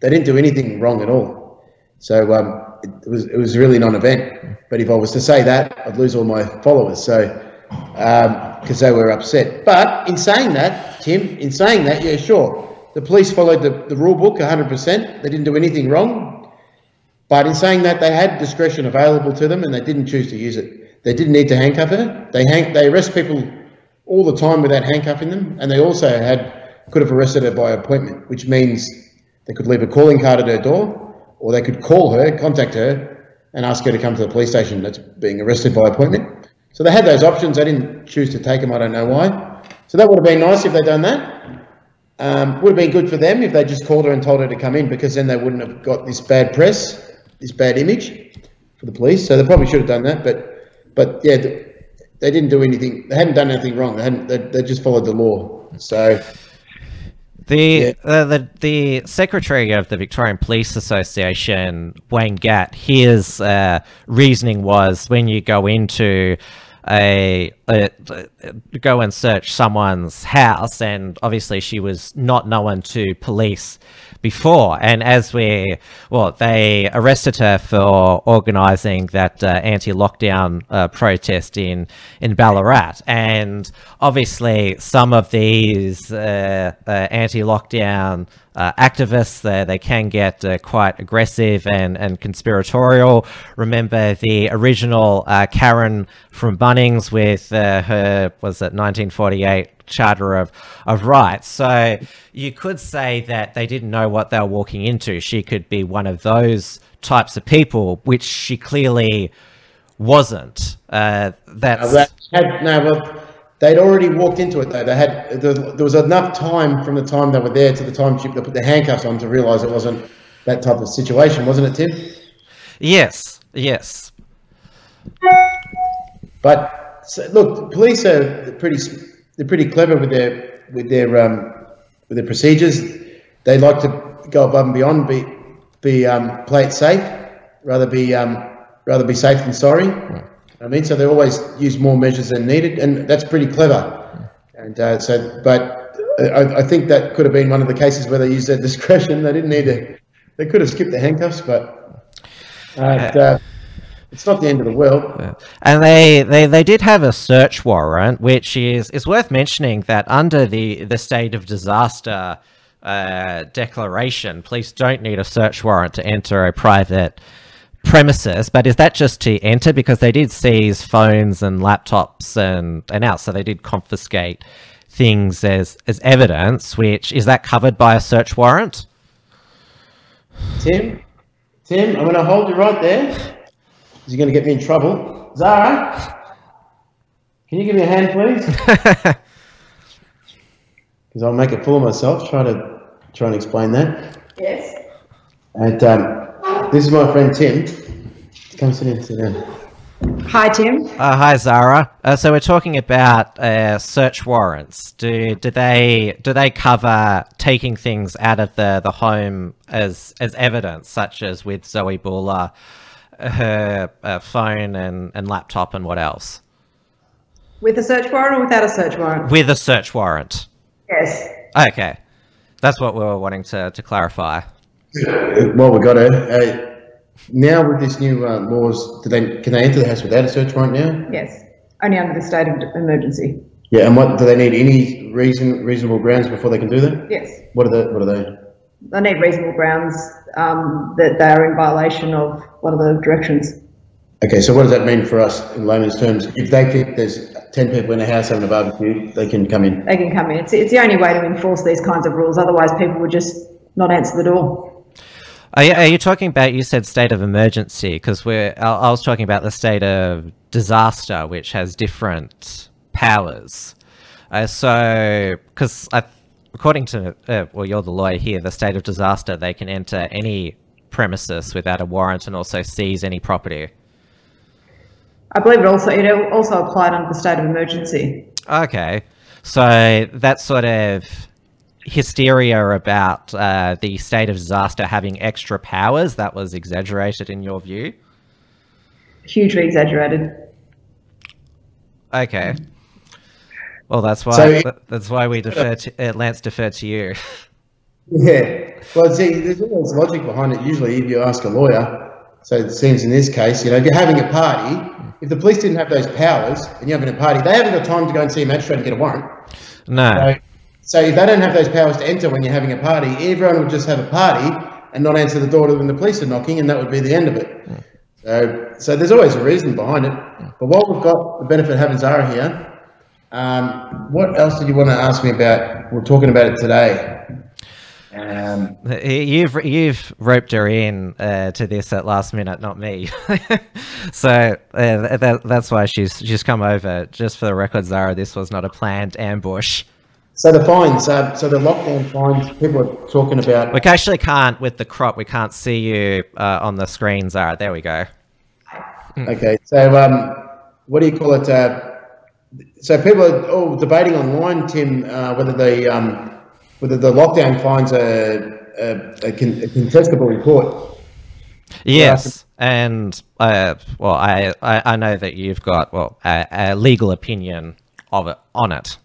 They didn't do anything wrong at all, so um, it, it was it was really non-event. But if I was to say that, I'd lose all my followers. So because um, they were upset. But in saying that, Tim, in saying that, yeah, sure, the police followed the, the rule book one hundred percent. They didn't do anything wrong. But in saying that, they had discretion available to them, and they didn't choose to use it. They didn't need to handcuff her. They hang, they arrest people all the time without handcuffing them, and they also had could have arrested her by appointment, which means. They could leave a calling card at her door, or they could call her, contact her, and ask her to come to the police station that's being arrested by appointment. So they had those options. They didn't choose to take them. I don't know why. So that would have been nice if they'd done that. Um, would have been good for them if they just called her and told her to come in, because then they wouldn't have got this bad press, this bad image for the police. So they probably should have done that. But, but yeah, they didn't do anything. They hadn't done anything wrong. They hadn't. They, they just followed the law. So. The, yeah. uh, the the secretary of the Victorian Police Association, Wayne Gatt, his uh, reasoning was when you go into a, a, a go and search someone's house, and obviously she was not known to police before, and as we well, they arrested her for organising that uh, anti-lockdown uh, protest in in Ballarat, and obviously some of these uh, uh, anti-lockdown uh, activists uh, they can get uh, quite aggressive and and conspiratorial. Remember the original uh, Karen from Bunnings with uh, her was it nineteen forty-eight. Charter of of rights. So you could say that they didn't know what they were walking into. She could be one of those types of people, which she clearly wasn't. Uh, that's no, they had, no well, they'd already walked into it though. They had there, there was enough time from the time they were there to the time she put the handcuffs on to realise it wasn't that type of situation, wasn't it, Tim? Yes, yes. But so, look, police are pretty. They're pretty clever with their with their um, with their procedures. They like to go above and beyond, be be um, play it safe, rather be um, rather be safe than sorry. Right. I mean, so they always use more measures than needed, and that's pretty clever. Right. And uh, so, but I, I think that could have been one of the cases where they used their discretion. They didn't need to. They could have skipped the handcuffs, but. Uh, and, uh, It's not the end of the world. Yeah. And they, they, they did have a search warrant, which is, it's worth mentioning that under the, the state of disaster uh, declaration, police don't need a search warrant to enter a private premises. But is that just to enter? Because they did seize phones and laptops and, and else, so they did confiscate things as, as evidence, which is that covered by a search warrant? Tim, Tim, I'm going to hold you right there. You're going to get me in trouble. Zara, can you give me a hand, please? Because I'll make a fool of myself. Try to try and explain that. Yes. And um, this is my friend Tim. Come sit in, sit down. Hi, Tim. Uh, hi, Zara. Uh, so we're talking about uh, search warrants. Do do they do they cover taking things out of the the home as as evidence, such as with Zoe Buller? Her uh, phone and, and laptop and what else? With a search warrant or without a search warrant? With a search warrant. Yes. Okay. That's what we were wanting to, to clarify. Well, we got her. Uh, now with this new uh, laws, do they, can they enter the house without a search warrant now? Yes. Only under the state of emergency. Yeah, and what do they need any reason, reasonable grounds before they can do that? Yes. What are they? What are they? They need reasonable grounds um, that they are in violation of one of the directions. Okay, so what does that mean for us in layman's terms? If they think there's ten people in a house having a barbecue, they can come in. They can come in. It's, it's the only way to enforce these kinds of rules. Otherwise, people would just not answer the door. Are you, are you talking about, you said state of emergency, because we're, I, I was talking about the state of disaster, which has different powers. Uh, so, because according to, uh, well, you're the lawyer here, the state of disaster, they can enter any premises without a warrant and also seize any property. I believe it also it also applied under the state of emergency. Okay, so that sort of hysteria about uh, the state of disaster having extra powers, that was exaggerated in your view? Hugely exaggerated. Okay, well that's why so, that, that's why we defer to, uh, Lance deferred to you. Yeah, well see, there's always logic behind it. Usually, if you ask a lawyer. So it seems in this case, you know, if you're having a party, if the police didn't have those powers and you're having a party, they haven't got time to go and see a magistrate and get a warrant. No. So, so if they don't have those powers to enter when you're having a party, everyone would just have a party and not answer the door to when the police are knocking, and that would be the end of it. Yeah. So, so there's always a reason behind it. But while we've got the benefit of having Zara here, um, what else did you want to ask me about? We're talking about it today. Um, you've you've roped her in uh, to this at last minute, not me. So uh, that, that's why she's she's come over. Just for the record, Zara, this was not a planned ambush. So the fines, uh, so the lockdown fines, people are talking about. We actually can't with the crop. We can't see you uh, on the screen, Zara. There we go. Mm. Okay, so um, what do you call it? Uh, so people are all debating online, Tim, uh, whether they. Um, whether the lockdown fines a, a, a, con a contestable report. Yes, and uh, well, I, I, I know that you've got well a, a legal opinion of it, on it.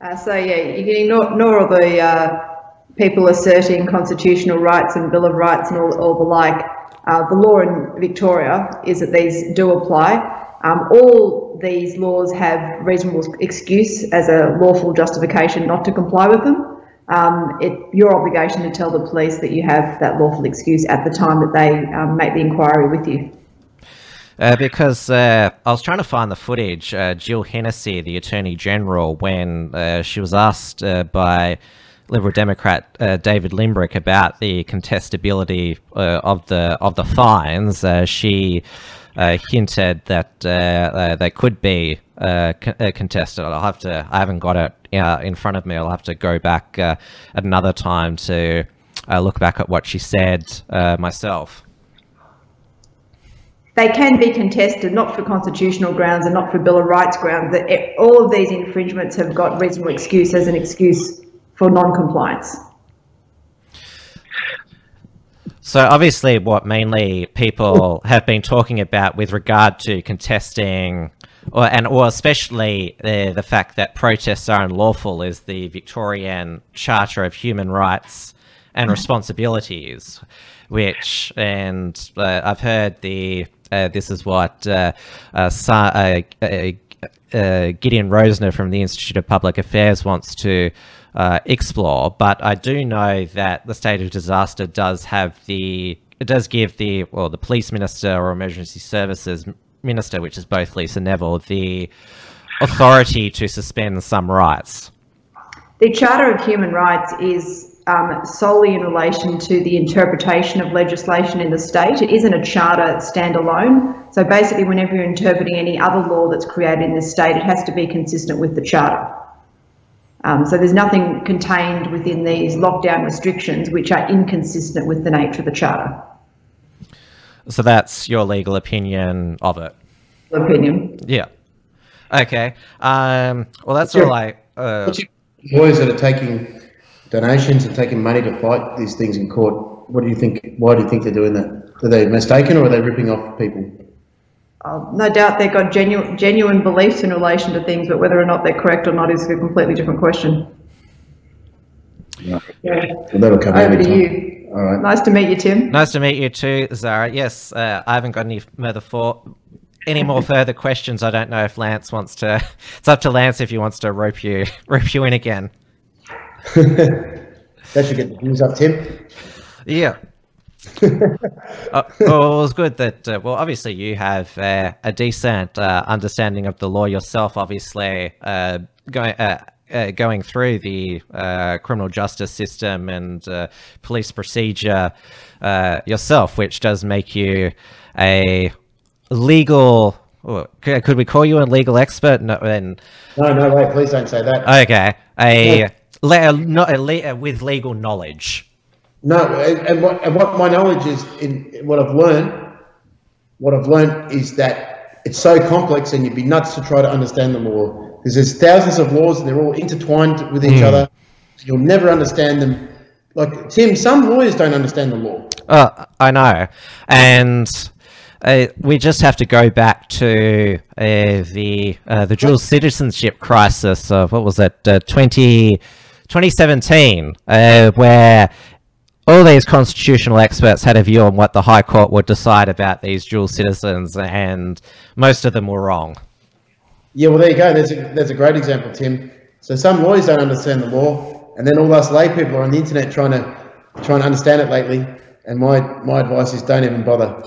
Uh, so yeah, you can ignore, ignore all the uh, people asserting constitutional rights and Bill of Rights and all, all the like. Uh, the law in Victoria is that these do apply. Um, all these laws have reasonable excuse as a lawful justification not to comply with them. Um, it's your obligation to tell the police that you have that lawful excuse at the time that they um, make the inquiry with you. Uh, because uh, I was trying to find the footage, uh, Jill Hennessy, the Attorney General, when uh, she was asked uh, by Liberal Democrat uh, David Limbrick about the contestability uh, of the of the fines, uh, she. Uh, hinted that uh, uh, they could be uh, co uh, contested. I'll have to. I haven't got it uh, in front of me. I'll have to go back uh, at another time to uh, look back at what she said uh, myself. They can be contested, not for constitutional grounds and not for Bill of Rights grounds. That it, all of these infringements have got reasonable excuse as an excuse for non-compliance. So obviously what mainly people have been talking about with regard to contesting, or, and or especially the, the fact that protests are unlawful, is the Victorian Charter of Human Rights and Responsibilities, which, and uh, I've heard the, uh, this is what uh, uh, uh, uh, uh, Gideon Rosner from the Institute of Public Affairs wants to Uh, explore, but I do know that the state of disaster does have the, it does give the, well, the police minister or emergency services minister, which is both Lisa Neville, the authority to suspend some rights. The Charter of Human Rights is um, solely in relation to the interpretation of legislation in the state. It isn't a charter standalone. So basically, whenever you're interpreting any other law that's created in the state, it has to be consistent with the Charter. Um, so there's nothing contained within these lockdown restrictions which are inconsistent with the nature of the Charter. So that's your legal opinion of it? Opinion. Yeah. Okay. Um, well, that's all I... Uh... What's your lawyers that are taking donations and taking money to fight these things in court, what do you think, why do you think they're doing that? Are they mistaken or are they ripping off people? Uh, no doubt they've got genuine, genuine beliefs in relation to things, but whether or not they're correct or not is a completely different question. Yeah. Yeah. Well, that'll come over to you. All right. Nice to meet you, Tim. Nice to meet you too, Zara. Yes, uh, I haven't got any further for any more further questions. I don't know if Lance wants to. It's up to Lance if he wants to rope you rope you in again. That should get the news up, Tim. Yeah. uh, well, it was good that, uh, well, obviously you have uh, a decent uh, understanding of the law yourself, obviously, uh, going uh, uh, going through the uh, criminal justice system and uh, police procedure uh, yourself, which does make you a legal... Oh, could we call you a legal expert? No, and, no, no, wait, please don't say that. Okay. A, yeah. le, a, not a le, with legal knowledge. No, and what, and what my knowledge is, in what I've learned, what I've learned is that it's so complex and you'd be nuts to try to understand the law. Because there's thousands of laws and they're all intertwined with each mm. other. You'll never understand them. Like, Tim, some lawyers don't understand the law. Uh, I know. And... Uh, we just have to go back to uh, the uh, the dual citizenship crisis of, what was it, uh, twenty seventeen, uh, where all these constitutional experts had a view on what the High Court would decide about these dual citizens, and most of them were wrong. Yeah, well, there you go. There's a, there's a great example, Tim. So some lawyers don't understand the law, and then all us lay people are on the internet trying to, trying to understand it lately, and my, my advice is don't even bother.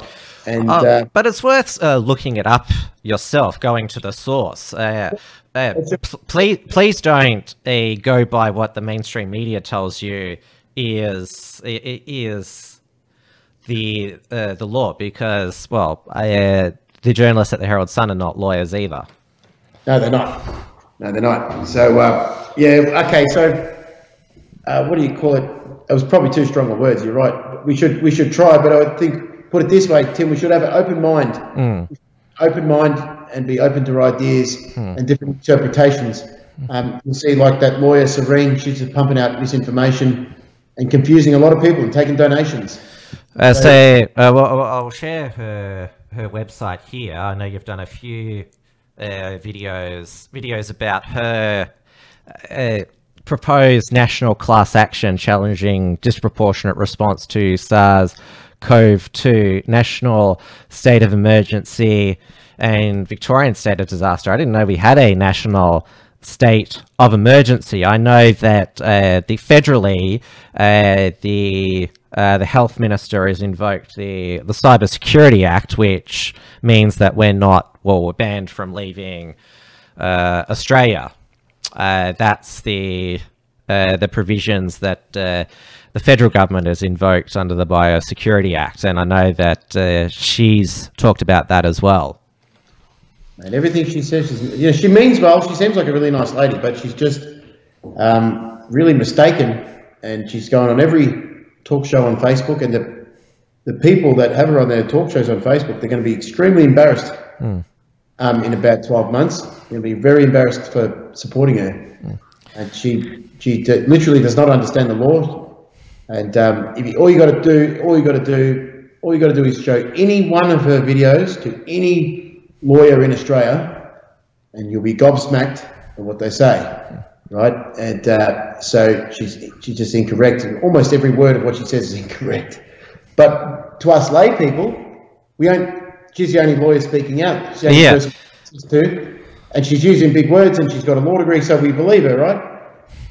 And, oh, uh, but it's worth uh, looking it up yourself, going to the source. Uh, uh, please, please don't uh, go by what the mainstream media tells you is is the uh, the law, because, well, uh, the journalists at the Herald Sun are not lawyers either. No, they're not. No, they're not. So uh, yeah, okay. So uh, what do you call it? It was probably too strong of words. You're right. We should we should try, but I think. Put it this way, Tim, we should have an open mind, mm. open mind and be open to ideas mm. and different interpretations. Um, you see, like that lawyer, Serene, she's just pumping out misinformation and confusing a lot of people and taking donations. Uh, so, so uh, well, I'll share her, her website here. I know you've done a few uh, videos, videos about her uh, proposed national class action challenging disproportionate response to SARS COVID two, national state of emergency, and Victorian state of disaster. I didn't know we had a national state of emergency. I know that uh, the federally, uh, the uh, the health minister has invoked the the Cybersecurity Act, which means that we're not well, we're banned from leaving uh, Australia. Uh, that's the uh, the provisions that. Uh, The federal government has invoked under the Biosecurity Act, and I know that uh, she's talked about that as well. And everything she says, she's, you know, she means well. She seems like a really nice lady, but she's just um, really mistaken, and she's going on every talk show on Facebook, and the, the people that have her on their talk shows on Facebook, they're going to be extremely embarrassed mm. um, in about twelve months. They'll be very embarrassed for supporting her. Mm. And she, she literally does not understand the law. And um, if you, all you got to do, all you got to do, all you got to do is show any one of her videos to any lawyer in Australia, and you'll be gobsmacked at what they say, right? And uh, so she's she's just incorrect, and almost every word of what she says is incorrect. But to us lay people, we don't. She's the only lawyer speaking out. She's the only yeah. person to, and she's using big words, and she's got a law degree, so we believe her, right?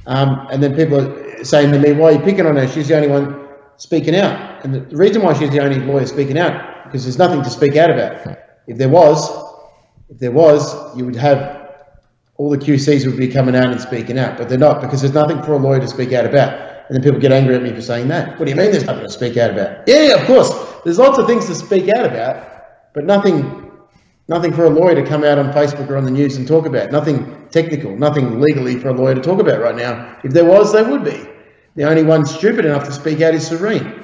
Um, and then people are saying to me, why are you picking on her? She's the only one speaking out. And the reason why she's the only lawyer speaking out, because there's nothing to speak out about. If there was, if there was, you would have, all the Q Cs would be coming out and speaking out, but they're not, because there's nothing for a lawyer to speak out about. And then people get angry at me for saying that. What do you mean there's nothing to speak out about? Yeah, yeah, of course. There's lots of things to speak out about, but nothing, nothing for a lawyer to come out on Facebook or on the news and talk about. Nothing technical, nothing legally for a lawyer to talk about right now. If there was, there would be. The only one stupid enough to speak out is Serene,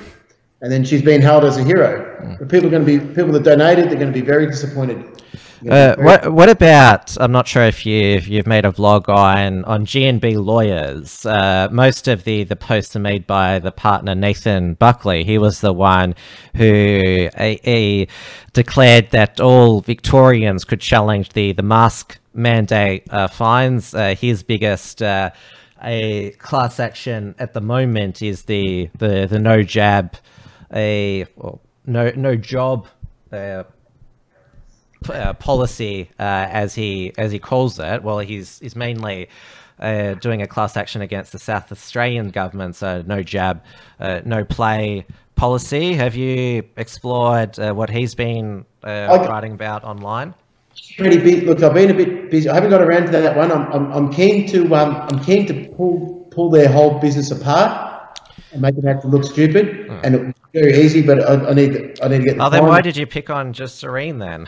and then she's been held as a hero. Mm. But people are going to be people that donated. They're going to be very disappointed. Uh, very what What about? I'm not sure if you if you've made a vlog on on G and B lawyers. Uh, most of the the posts are made by the partner Nathan Buckley. He was the one who a, a declared that all Victorians could challenge the the mask mandate uh, fines. Uh, his biggest uh, a class action at the moment is the the the no jab, a well, no no job uh, uh, policy uh, as he as he calls it. Well, he's he's mainly uh, doing a class action against the South Australian government's so no jab, uh, no play policy. Have you explored uh, what he's been uh, writing about online? Pretty big. Look, I've been a bit busy. I haven't got around to that one. I'm, I'm, I'm keen to, um, I'm keen to pull, pull their whole business apart and make it have to look stupid. Mm. And it's very easy, but I, I need, to, I need to get. The oh, then why did you pick on just Serene then?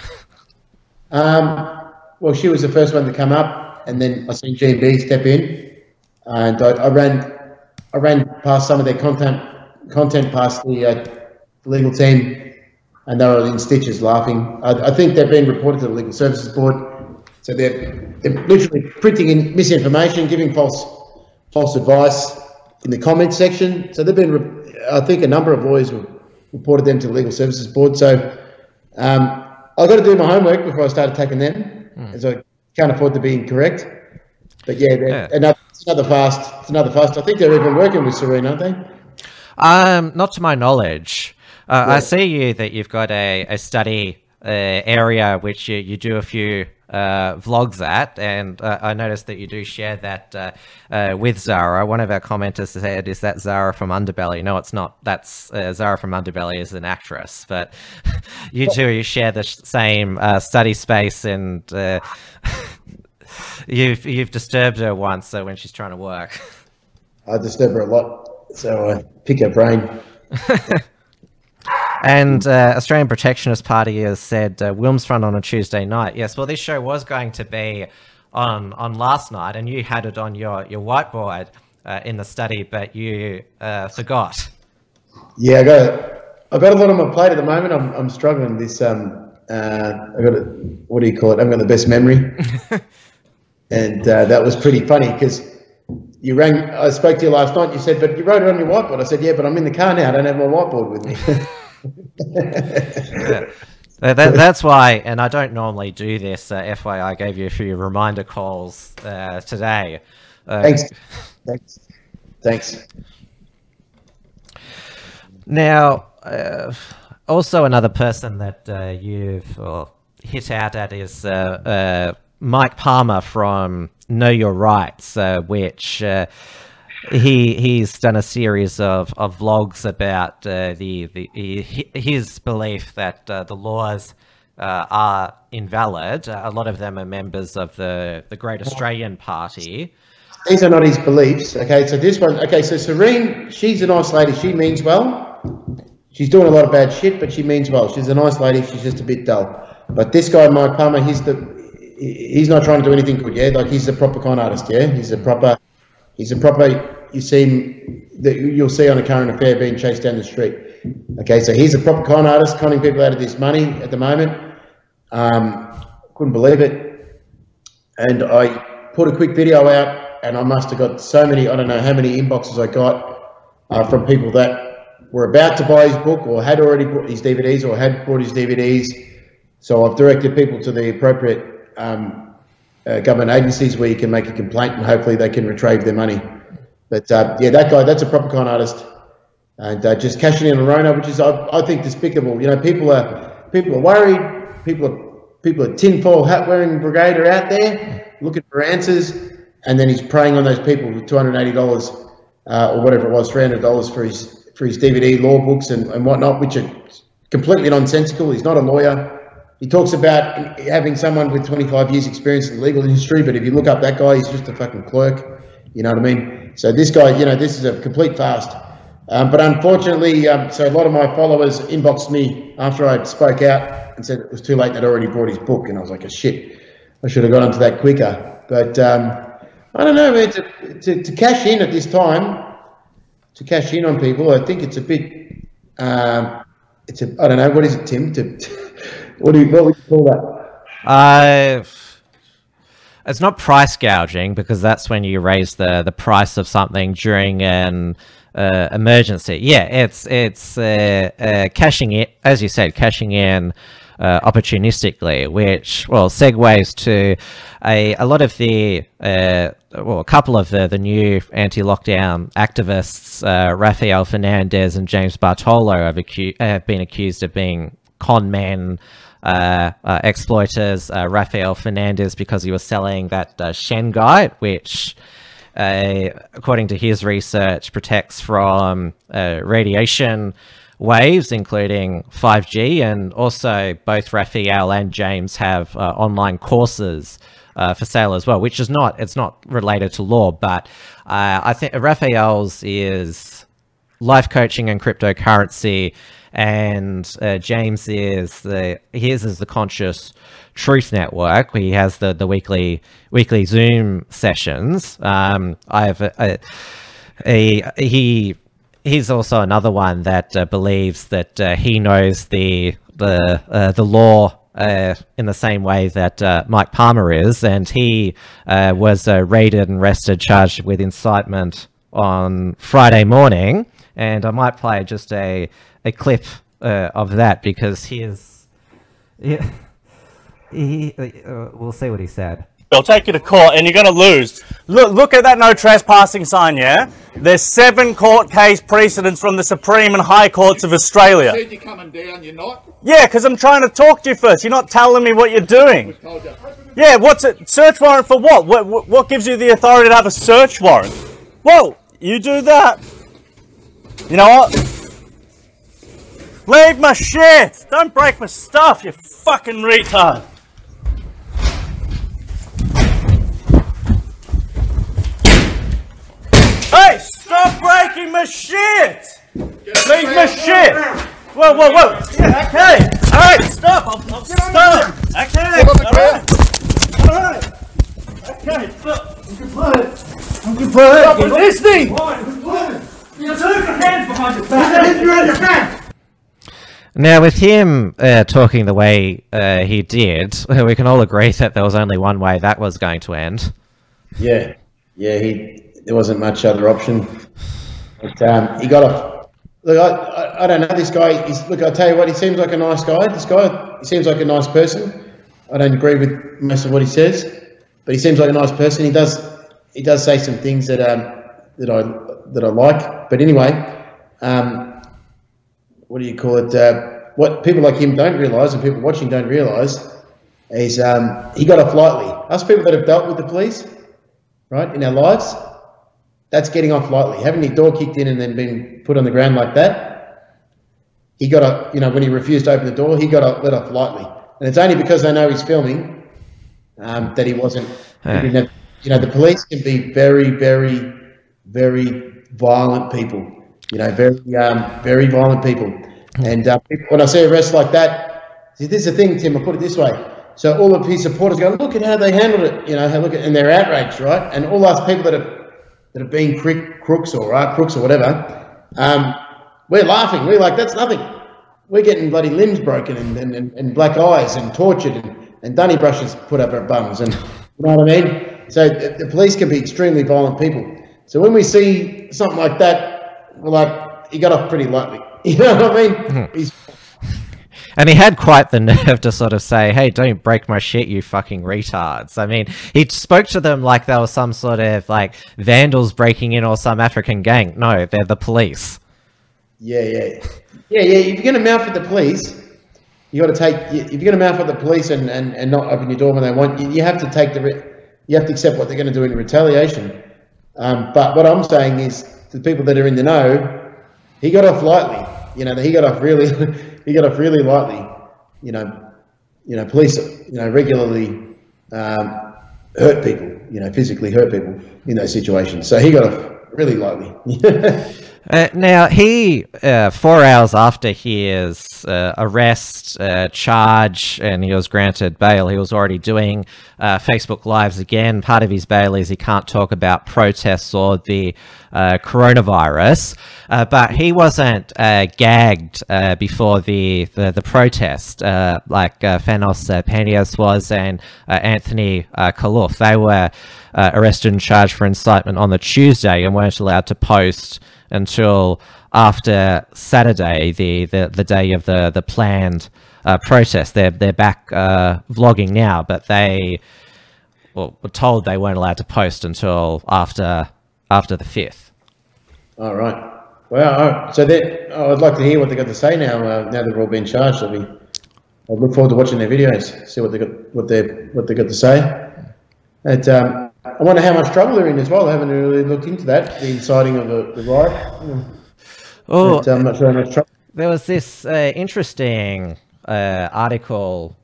um, well, she was the first one to come up, and then I seen G B step in, and I, I ran, I ran past some of their content, content past the uh, legal team. And they were in stitches laughing. I, I think they've been reported to the Legal Services Board. So they're, they're literally printing in misinformation, giving false false advice in the comments section. So they've been, I think a number of lawyers reported them to the Legal Services Board. So um, I've got to do my homework before I start attacking them, mm. as I can't afford to be incorrect. But yeah, yeah. Another, it's another fast. It's another fast. I think they're even working with Serene, aren't they? Um, not to my knowledge. Uh, yeah. I see you that you've got a, a study uh, area which you, you do a few uh, vlogs at, and uh, I noticed that you do share that uh, uh, with Zara. One of our commenters said, is that Zara from Underbelly? No, it's not. That's uh, Zara from Underbelly is an actress, but you two, you share the same uh, study space, and uh, you've, you've disturbed her once so when she's trying to work. I disturb her a lot, so I pick her brain. And uh, Australian Protectionist Party has said uh, Wilmsfront on a Tuesday night. Yes, well, this show was going to be on on last night, and you had it on your, your whiteboard uh, in the study, but you uh, forgot. Yeah, I got I got a lot on my plate at the moment. I'm I'm struggling. This um uh I got a, what do you call it? I've got the best memory, and uh, that was pretty funny because. You rang, I spoke to you last night, you said, but you wrote it on your whiteboard. I said, yeah, but I'm in the car now. I don't have my whiteboard with me. Yeah. that, that, that's why, and I don't normally do this, uh, F Y I, I gave you a few reminder calls uh, today. Uh, Thanks. Thanks. Thanks. Now, uh, also another person that uh, you've well, hit out at is uh, uh, Mike Palmer from Know Your Rights, uh, which uh, he he's done a series of, of vlogs about uh, the the his belief that uh, the laws uh, are invalid. Uh, a lot of them are members of the the Great Australian Party. These are not his beliefs. Okay, so this one. Okay, so Serene, she's a nice lady. She means well. She's doing a lot of bad shit, but she means well. She's a nice lady. She's just a bit dull. But this guy, Mike Palmer, he's the he's not trying to do anything good, yeah. Like he's a proper con artist, yeah. He's a proper, he's a proper. You see him that you'll see on A Current Affair being chased down the street. Okay, so he's a proper con artist, conning people out of this money at the moment. Um, couldn't believe it. And I put a quick video out, and I must have got so many. I don't know how many inboxes I got uh, from people that were about to buy his book or had already bought his D V Ds or had bought his D V Ds. So I've directed people to the appropriate. Um, uh, government agencies where you can make a complaint and hopefully they can retrieve their money. But uh, yeah, that guy, that's a proper con artist, and uh, just cashing in on Rona, which is I, I think despicable. You know, people are people are worried. People are people are tinfoil hat wearing brigade are out there looking for answers, and then he's preying on those people with two hundred and eighty dollars uh, or whatever it was, three hundred dollars for his for his D V D law books and, and whatnot, which are completely nonsensical. He's not a lawyer. He talks about having someone with twenty-five years experience in the legal industry, but if you look up that guy, he's just a fucking clerk. You know what I mean? So this guy, you know, this is a complete fast. Um, but unfortunately, um, so a lot of my followers inboxed me after I spoke out and said it was too late. They'd already bought his book. And I was like, oh, shit, I should have got onto that quicker. But um, I don't know, man, to, to, to cash in at this time, to cash in on people, I think it's a bit, um, it's a, I don't know, what is it, Tim? To, to What do you, what would you call that? Uh, it's not price gouging, because that's when you raise the the price of something during an uh, emergency. Yeah, it's it's uh, uh, cashing in, as you said, cashing in uh, opportunistically, which well segues to a a lot of the uh, well a couple of the the new anti-lockdown activists, uh, Rafael Fernandez and James Bartolo, have, acu have been accused of being con men. Uh, uh, exploiters, uh, Rafael Fernandez, because he was selling that uh, Shen Guide, which, uh, according to his research, protects from uh, radiation waves, including five G, and also both Rafael and James have uh, online courses uh, for sale as well, which is not, it's not related to law, but uh, I think Rafael's is life coaching and cryptocurrency, and uh, James is the, his is the Conscious Truth Network, where he has the the weekly weekly Zoom sessions. Um, I have a, a, a he. He's also another one that uh, believes that uh, he knows the the uh, the law uh, in the same way that uh, Mike Palmer is, and he uh, was uh, raided and arrested, charged with incitement on Friday morning. And I might play just a a clip uh, of that, because he is he, he uh, we'll see what he said. They'll take you to court and you're going to lose. Look, look at that no trespassing sign, yeah? There's seven court case precedents from the Supreme and High Courts of Australia. You said you're coming down, you're not? Yeah, because I'm trying to talk to you first. You're not telling me what you're doing. Yeah, what's it? Search warrant for what? What, what, what gives you the authority to have a search warrant? Well, you do that. You know what? Leave my shit. Don't break my stuff, you fucking retard. Hey, stop breaking my shit! Leave my shit! Whoa, whoa, whoa! Yeah, okay! Alright, stop! I'll, I'll stop! Okay! Alright! Alright! Okay, stop! I'm compliant! I'm compliant! Stop listening! I'm compliant! You have to leave your hands behind your back! You're in your back! Now, with him uh, talking the way uh, he did, we can all agree that there was only one way that was going to end. Yeah. Yeah, he... There wasn't much other option. But, um, he got off. Look, I, I, I don't know this guy. He's, look, I tell you what, he seems like a nice guy. This guy, he seems like a nice person. I don't agree with most of what he says, but he seems like a nice person. He does, he does say some things that um, that I that I like. But anyway, um, what do you call it? Uh, what people like him don't realise, and people watching don't realise, is um, he got off lightly. Us people that have dealt with the police, right, in our lives. That's getting off lightly. Having your door kicked in and then being put on the ground like that, he got up, you know, when he refused to open the door, he got up, let off lightly. And it's only because they know he's filming um, that he wasn't, huh. he didn't have, you know, the police can be very, very, very violent people, you know, very, um, very violent people. And uh, when I see arrests like that, see, this is the thing, Tim, I'll put it this way. So all of his supporters go, look at how they handled it, you know, look at, and they're outraged, right? And all us people that have, that have been crooks or right, crooks or whatever, um, we're laughing. We're like, that's nothing. We're getting bloody limbs broken and, and, and black eyes and tortured and, and dunny brushes put up our bums. And you know what I mean? So the, the police can be extremely violent people. So when we see something like that, we're like, he got off pretty lightly. You know what I mean? Mm-hmm. He's And he had quite the nerve to sort of say, hey, don't break my shit, you fucking retards. I mean, he spoke to them like they were some sort of, like, vandals breaking in or some African gang. No, they're the police. Yeah, yeah. Yeah, yeah, if you're going to mouth at the police, you got to take... If you're going to mouth at the police and, and, and not open your door when they want, you, you have to take the... You have to accept what they're going to do in retaliation. Um, but what I'm saying is, to the people that are in the know, he got off lightly. You know, he got off really... He got off really lightly, you know. You know, police, you know, regularly um, hurt people, you know, physically hurt people in those situations. So he got off really lightly. uh, now he, uh, four hours after his uh, arrest, uh, charge, and he was granted bail, he was already doing uh, Facebook Lives again. Part of his bail is he can't talk about protests or the Uh, coronavirus, uh, but he wasn't uh, gagged uh, before the the, the protest uh, like uh, Fanos uh, Panios was, and uh, Anthony uh, Kalouf. They were uh, arrested and charged for incitement on the Tuesday and weren't allowed to post until after Saturday, the the, the day of the the planned uh, protest. They're they're back uh, vlogging now, but they well, were told they weren't allowed to post until after after the fifth. All right. Well, so that oh, I'd like to hear what they got to say now. Uh, now they've all been charged, I'll, be, I'll look forward to watching their videos, see what they got, what they what they got to say. And um, I wonder how much trouble they're in as well. I haven't really looked into that. The inciting of the, the riot. Oh, but, um, I'm not sure how much trouble. There was this uh, interesting uh, article,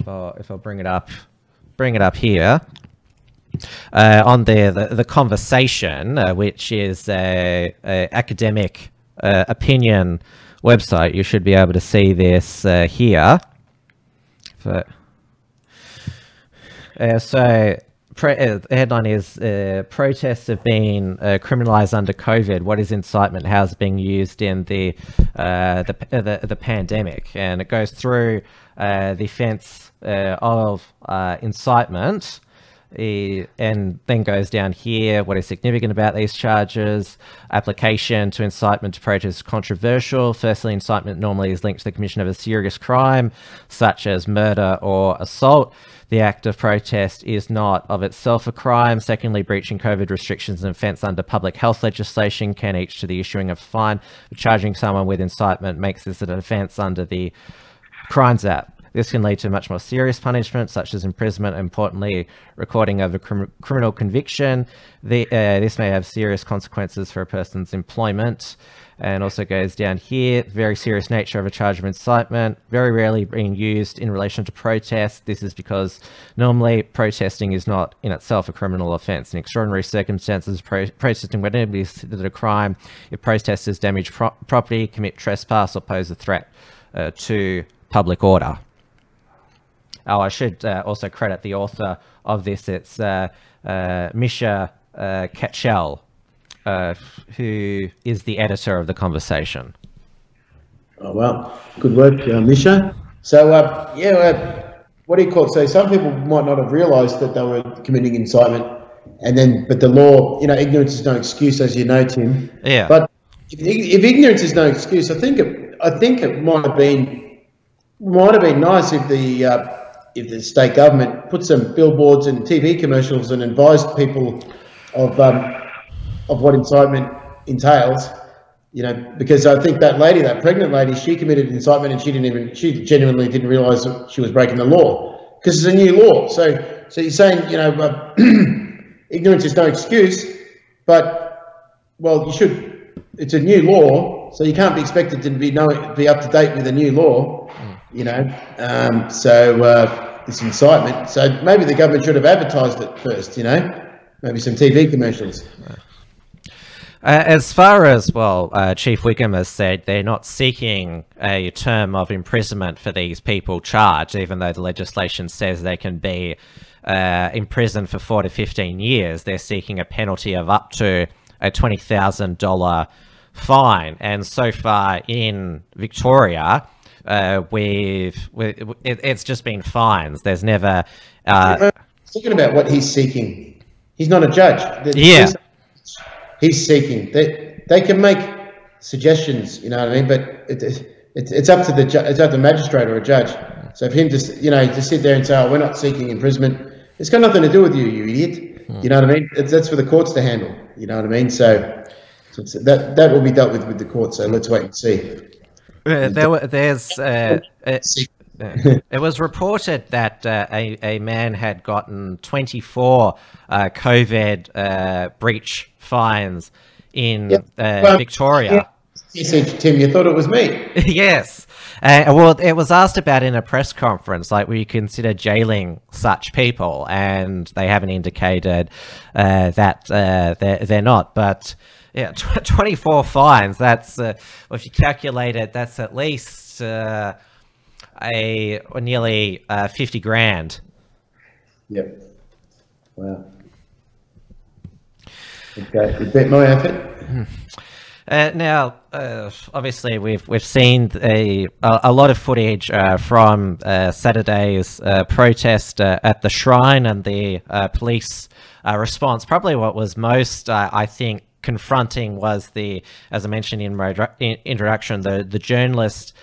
if I'll, if I'll bring it up, bring it up here, uh, on the, the, the Conversation, uh, which is a, a academic uh, opinion website. You should be able to see this uh, here. But, uh, so pre uh, the headline is uh, protests have been uh, criminalized under COVID. What is incitement? How is it being used in the uh, the, the the pandemic? And it goes through uh, the offense uh, of uh, incitement, uh, and then goes down here. What is significant about these charges? Application to incitement to protest is controversial. Firstly, incitement normally is linked to the commission of a serious crime, such as murder or assault. The act of protest is not of itself a crime. Secondly, breaching COVID restrictions and offence under public health legislation can each to the issuing of a fine. But charging someone with incitement makes this an offence under the Crimes Act. This can lead to much more serious punishment, such as imprisonment, and importantly, recording of a crim criminal conviction. The, uh, this may have serious consequences for a person's employment. And also goes down here, very serious nature of a charge of incitement, very rarely being used in relation to protest. This is because normally protesting is not in itself a criminal offence. In extraordinary circumstances, pro protesting would never be considered a crime if protesters damage pro property, commit trespass, or pose a threat uh, to public order. Oh, I should uh, also credit the author of this. It's uh, uh, Misha uh, Ketchel, Uh, who is the editor of The Conversation. Oh, well, good work, uh, Misha. So, uh, yeah, uh, what do you call it? So some people might not have realised that they were committing incitement, and then, but the law, you know, ignorance is no excuse, as you know, Tim. Yeah. But if, if ignorance is no excuse, I think it, I think it might have been, might have been nice if the uh, if the state government put some billboards and T V commercials and advised people of. Um, of what incitement entails, you know, because I think that lady, that pregnant lady, she committed incitement and she didn't even, she genuinely didn't realise that she was breaking the law, because it's a new law. So, so you're saying, you know, uh, ignorance is no excuse, but, well, you should, it's a new law, so you can't be expected to be, no, be up to date with a new law, mm. you know, um, so uh, it's incitement. So maybe the government should have advertised it first, you know, maybe some T V commercials. Right. Uh, as far as, well, uh, Chief Wiggum has said, they're not seeking a term of imprisonment for these people charged, even though the legislation says they can be uh, imprisoned for four to fifteen years. They're seeking a penalty of up to a twenty thousand dollar fine. And so far in Victoria, uh, we've, we, it, it's just been fines. There's never... Uh, thinking about what he's seeking. He's not a judge. The, yeah. He's He's seeking. They they can make suggestions, you know what I mean. But it, it, it's up to the it's up to the magistrate or a judge. So if him just you know to sit there and say, "Oh, we're not seeking imprisonment," it's got nothing to do with you, you idiot. Mm. You know what I mean. It's, that's for the courts to handle. You know what I mean. So, so it's, that that will be dealt with with the court. So let's wait and see. Uh, there were, there's. Uh, uh, it was reported that uh, a, a man had gotten twenty-four uh, COVID uh, breach fines in yep. uh, well, Victoria. You said, Tim, you thought it was me. Yes. Uh, well, it was asked about in a press conference, like, will you consider jailing such people? And they haven't indicated uh, that uh, they're, they're not. But, yeah, twenty-four fines, that's, uh, well, if you calculate it, that's at least... Uh, A or nearly uh, fifty grand. Yep. Wow. Okay, a bit more effort. Uh, now, uh, obviously, we've we've seen a a lot of footage uh, from uh, Saturday's uh, protest uh, at the Shrine and the uh, police uh, response. Probably what was most, uh, I think, confronting was the, as I mentioned in my introduction, the the journalist.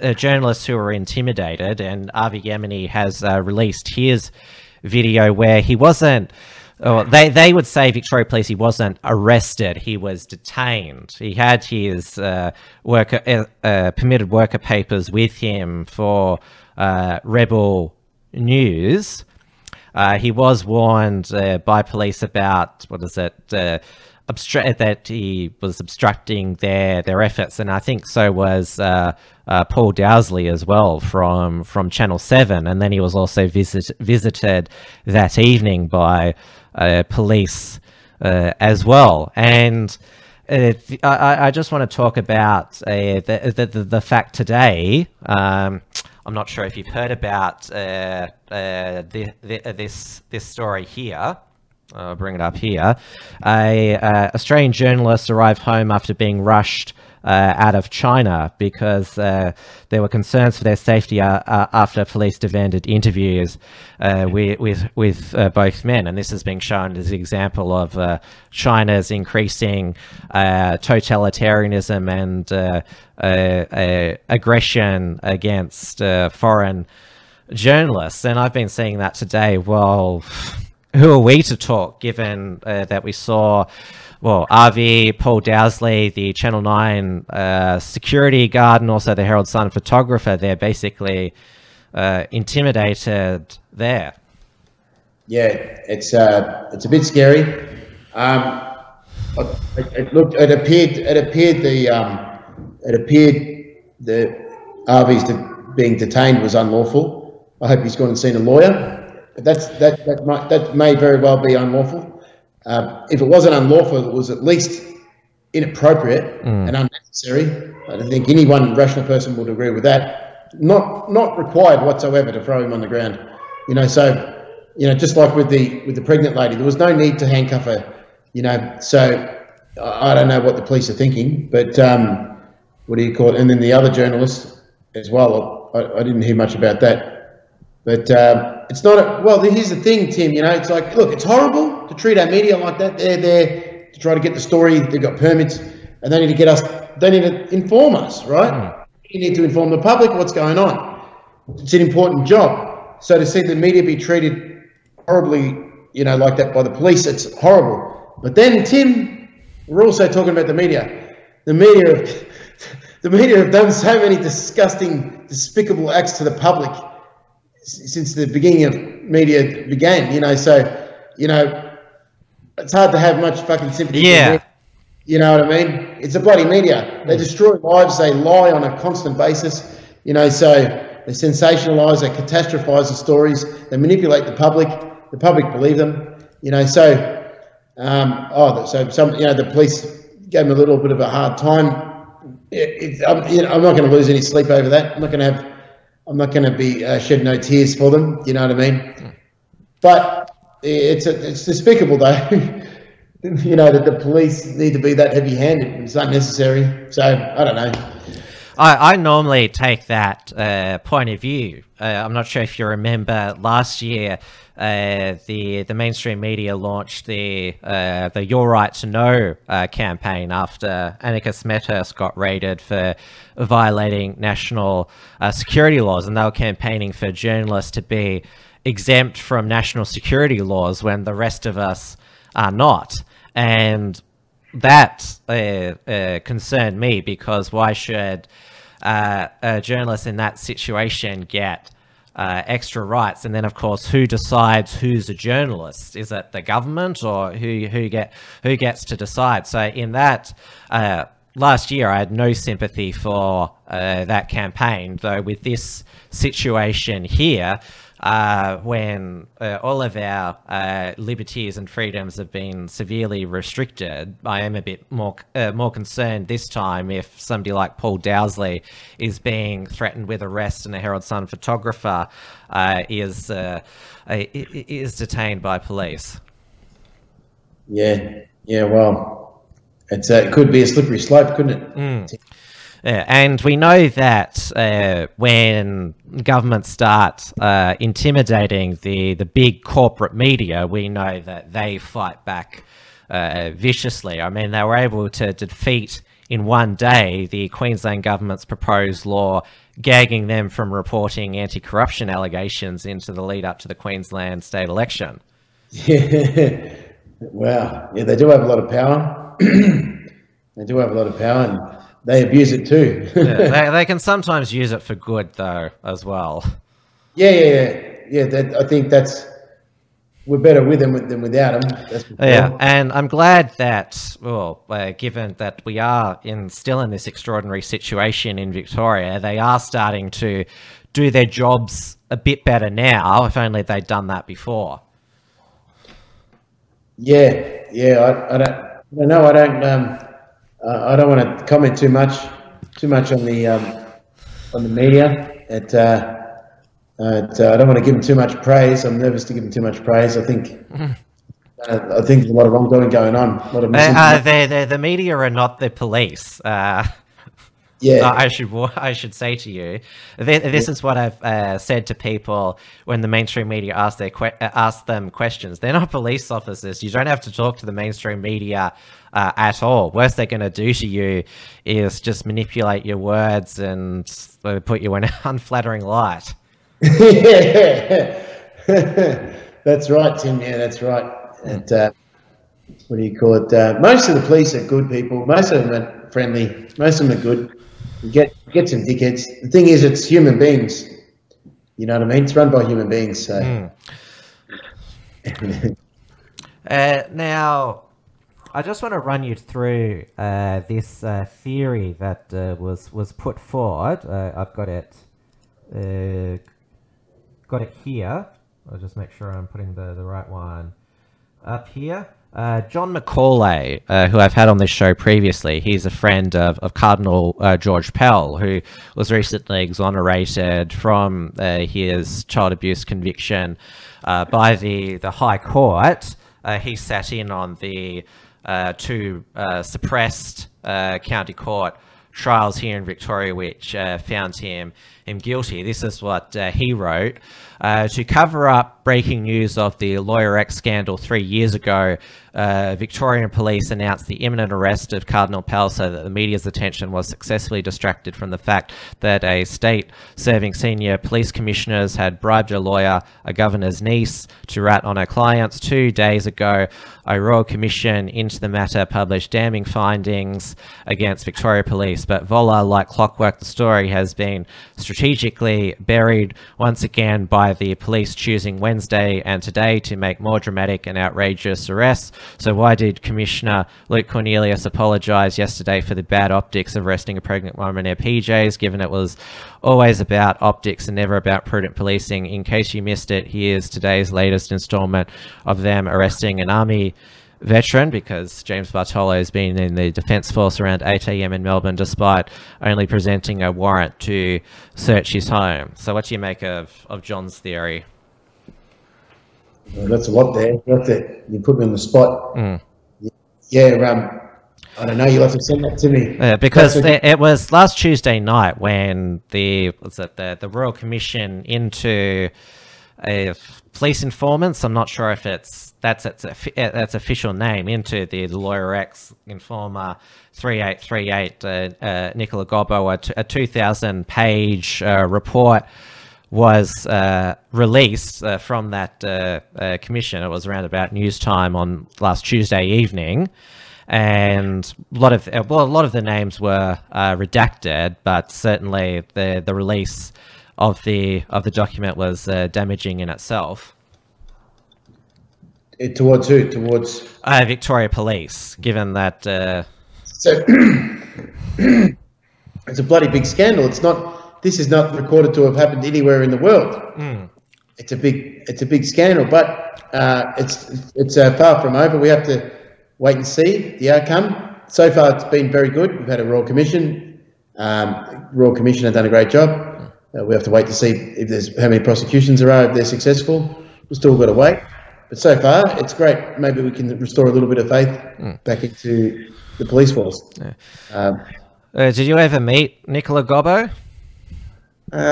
Uh, journalists who were intimidated, and Avi Yemeni has uh, released his video where he wasn't, or they, they would say Victoria Police, he wasn't arrested, he was detained. He had his uh, worker uh, uh, permitted worker papers with him for uh, Rebel News. Uh, he was warned uh, by police about, what is it, uh, obstra- that he was obstructing their their efforts, and I think so was uh, uh, Paul Dowsley as well from from Channel Seven, and then he was also visit visited that evening by uh, police uh, as well. And uh, I, I just want to talk about uh, the, the the fact today. Um, I'm not sure if you've heard about uh, uh, the, the, this this story here. I'll bring it up here. A uh, Australian journalist arrived home after being rushed uh, out of China because uh, there were concerns for their safety uh, uh, after police demanded interviews uh, with with, with uh, both men. And this is being shown as an example of uh, China's increasing uh, totalitarianism and uh, uh, uh, aggression against uh, foreign journalists. And I've been seeing that today. Well, who are we to talk, given uh, that we saw, well, R V, Paul Dowsley, the Channel nine uh, security guard, and also the Herald Sun photographer, they're basically uh, intimidated there. Yeah, it's uh, it's a bit scary. Um, it, it looked, it appeared, it appeared the, um, it appeared the R V's de being detained was unlawful. I hope he's gone and seen a lawyer. But that's, that, that, might, that may very well be unlawful. Uh, if it wasn't unlawful, it was at least inappropriate mm. and unnecessary. I don't think any one rational person would agree with that. Not not required whatsoever to throw him on the ground. You know, so you know, just like with the with the pregnant lady, there was no need to handcuff her. You know, so I don't know what the police are thinking, but um, what do you call it? And then the other journalist as well. I, I didn't hear much about that, but. Um, It's not a, well, here's the thing, Tim, you know, it's like, look, it's horrible to treat our media like that. They're there to try to get the story. They've got permits and they need to get us, they need to inform us, right? You need to inform the public what's going on. It's an important job. So to see the media be treated horribly, you know, like that by the police, it's horrible. But then, Tim, we're also talking about the media. The media, the media have done so many disgusting, despicable acts to the public since the beginning of media began, you know, so, you know, it's hard to have much fucking sympathy. Yeah. For you know what I mean? It's a bloody media. They destroy lives. They lie on a constant basis, you know, so they sensationalise, they catastrophise the stories, they manipulate the public, the public believe them, you know, so, um, oh, so some, you know, the police gave them a little bit of a hard time. It, it, I'm, you know, I'm not going to lose any sleep over that. I'm not going to have... I'm not going to be uh, shed no tears for them, you know what I mean? But it's a, it's despicable, though, you know, that the police need to be that heavy-handed. It's unnecessary. So, I don't know. I, I normally take that uh, point of view. Uh, I'm not sure if you remember last year, uh, the the mainstream media launched the uh, the Your Right to Know uh, campaign after Annika Smethurst got raided for violating national uh, security laws, and they were campaigning for journalists to be exempt from national security laws when the rest of us are not. And that uh, uh, concerned me, because why should uh, a journalist in that situation get uh, extra rights? And then, of course, who decides who's a journalist? Is it the government, or who who get who gets to decide? So in that uh, last year, I had no sympathy for uh, that campaign. Though with this situation here, Uh, when uh, all of our uh, liberties and freedoms have been severely restricted, I am a bit more uh, more concerned this time if somebody like Paul Dowsley is being threatened with arrest and a Herald Sun photographer uh, is uh, is detained by police. Yeah, yeah. Well, it's uh, it could be a slippery slope, couldn't it? Mm. Yeah, and we know that uh, when governments start uh, intimidating the, the big corporate media, we know that they fight back uh, viciously. I mean, they were able to defeat in one day the Queensland government's proposed law gagging them from reporting anti-corruption allegations into the lead up to the Queensland state election. Yeah. Wow. Yeah, they do have a lot of power. They do have a lot of power, and they abuse it too. Yeah, they, they can sometimes use it for good, though, as well. Yeah, yeah, yeah. yeah that, I think that's we're better with them than without them. That's yeah, and I'm glad that, well, uh, given that we are in still in this extraordinary situation in Victoria, they are starting to do their jobs a bit better now. If only they'd done that before. Yeah, yeah, I, I don't, I don't know. I don't, um, uh, I don't want to comment too much, too much on the um, on the media. It, uh, Uh, I don't want to give them too much praise. I'm nervous to give them too much praise. I think mm. uh, I think there's a lot of wrongdoing going on. A lot of they, uh, they're, they're, the media are not the police. Uh, yeah, I should I should say to you, this, this yeah. is what I've uh, said to people when the mainstream media ask their que ask them questions. They're not police officers. You don't have to talk to the mainstream media uh, at all. Worst they're going to do to you is just manipulate your words and put you in an unflattering light. Yeah, that's right, Tim. Yeah, that's right. And uh, what do you call it? Uh, most of the police are good people. Most of them are friendly. Most of them are good. You get get some dickheads. The thing is, it's human beings. You know what I mean? It's run by human beings. So mm. uh, now, I just want to run you through uh, this uh, theory that uh, was was put forward. Uh, I've got it. Uh, Got it here. I'll just make sure I'm putting the, the right one up here. Uh, John Macaulay, uh, who I've had on this show previously, he's a friend of, of Cardinal uh, George Pell, who was recently exonerated from uh, his child abuse conviction uh, by the, the High Court. Uh, he sat in on the uh, two uh, suppressed uh, county court trials here in Victoria, which uh, found him him guilty. This is what uh, he wrote. Uh, to cover up breaking news of the Lawyer X scandal three years ago, uh, Victorian police announced the imminent arrest of Cardinal Pell so that the media's attention was successfully distracted from the fact that a state-serving senior police commissioner had bribed a lawyer, a governor's niece, to rat on her clients. Two days ago, a Royal Commission into the matter published damning findings against Victoria Police, but voila, like clockwork, the story has been strategically buried once again by the police choosing Wednesday and today to make more dramatic and outrageous arrests. So why did Commissioner Luke Cornelius apologise yesterday for the bad optics of arresting a pregnant woman in her P Js, given it was always about optics and never about prudent policing? In case you missed it, here's today's latest instalment of them arresting an army veteran, because James Bartolo has been in the Defence Force around eight A M in Melbourne, despite only presenting a warrant to search his home. So what do you make of, of John's theory? Well, that's a lot there. You, have to, you put me on the spot. Mm. Yeah, um, I don't know. You'll have to send that to me. Uh, because okay. the, it was last Tuesday night when the, what's it, the, the Royal Commission into a police informants, I'm not sure if it's that's its that's official name, into the Lawyer X informer three eight three eight, uh, uh, Nicola Gobbo, a, t a two thousand page uh, report was uh, released uh, from that uh, uh, commission. It was around about news time on last Tuesday evening, and a lot of well, a lot of the names were uh, redacted, but certainly the the release of the of the document was uh, damaging in itself. It towards who? Towards uh, Victoria Police, given that uh... so it's a bloody big scandal. It's not. This is not recorded to have happened anywhere in the world. Mm. It's a big. It's a big scandal, but uh, it's it's uh, far from over. We have to wait and see the outcome. So far, it's been very good. We've had a Royal Commission. Um, Royal Commission have done a great job. Uh, we have to wait to see if there's how many prosecutions there are. If they're successful, we've still got to wait. But so far, it's great. Maybe we can restore a little bit of faith mm. back into the police force. Yeah. Um, uh, did you ever meet Nicola Gobbo? Uh,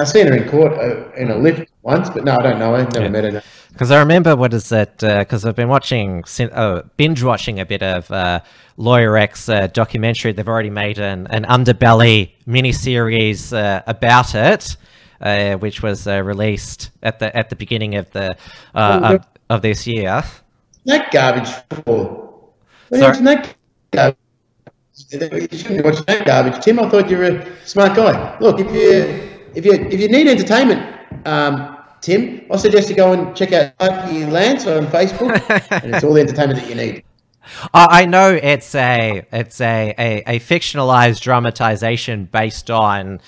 I've seen her in court uh, in a lift once, but no, I don't know her. Never yeah. met her. Because I remember, what is that? Because uh, I've been watching, oh, binge watching a bit of uh, Lawyer X uh, documentary. They've already made an, an underbelly miniseries uh, about it. Uh, which was uh, released at the at the beginning of the uh, of, of this year. That garbage for? Watching that garbage? You shouldn't be watching that garbage, Tim. I thought you were a smart guy. Look, if you if you if you need entertainment, um, Tim, I suggest you go and check out Lucky Lance on Facebook, and it's all the entertainment that you need. Uh, I know it's a it's a, a, a fictionalized dramatization based on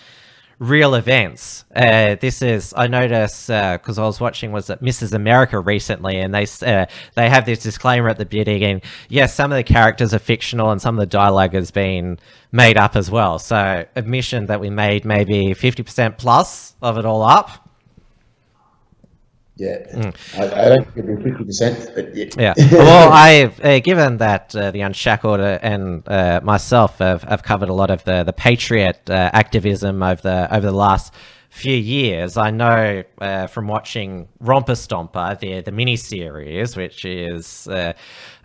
real events. Uh, this is, I noticed, because uh, I was watching, was it Missus America recently, and they uh, they have this disclaimer at the beginning. Yes, some of the characters are fictional, and some of the dialogue has been made up as well. So admission that we made maybe fifty percent plus of it all up. Yeah, mm. I, I don't think it'd be fifty percent, but yeah. Yeah. Well, I've uh, given that uh, the Unshackled uh, and uh, myself have, have covered a lot of the the patriot uh, activism over the over the last few years. I know uh, from watching Romper Stomper, the the mini series, which is uh,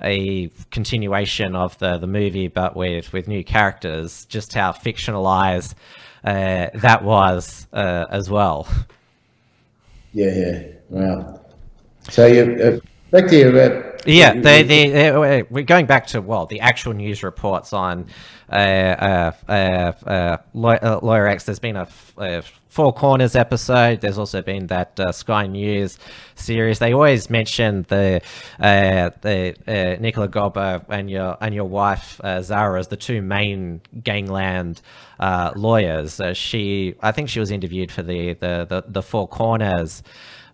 a continuation of the the movie but with with new characters, just how fictionalized uh, that was uh, as well. Yeah. Yeah. Wow. So you uh, back to you. Uh, yeah, the, the, the, we're going back to, well, the actual news reports on uh, uh, uh, uh, Lawyer X. There's been a, a Four Corners episode. There's also been that uh, Sky News series. They always mention the uh, the uh, Nicola Gobbo and your and your wife uh, Zara as the two main gangland uh, lawyers. Uh, she, I think, she was interviewed for the the the, the Four Corners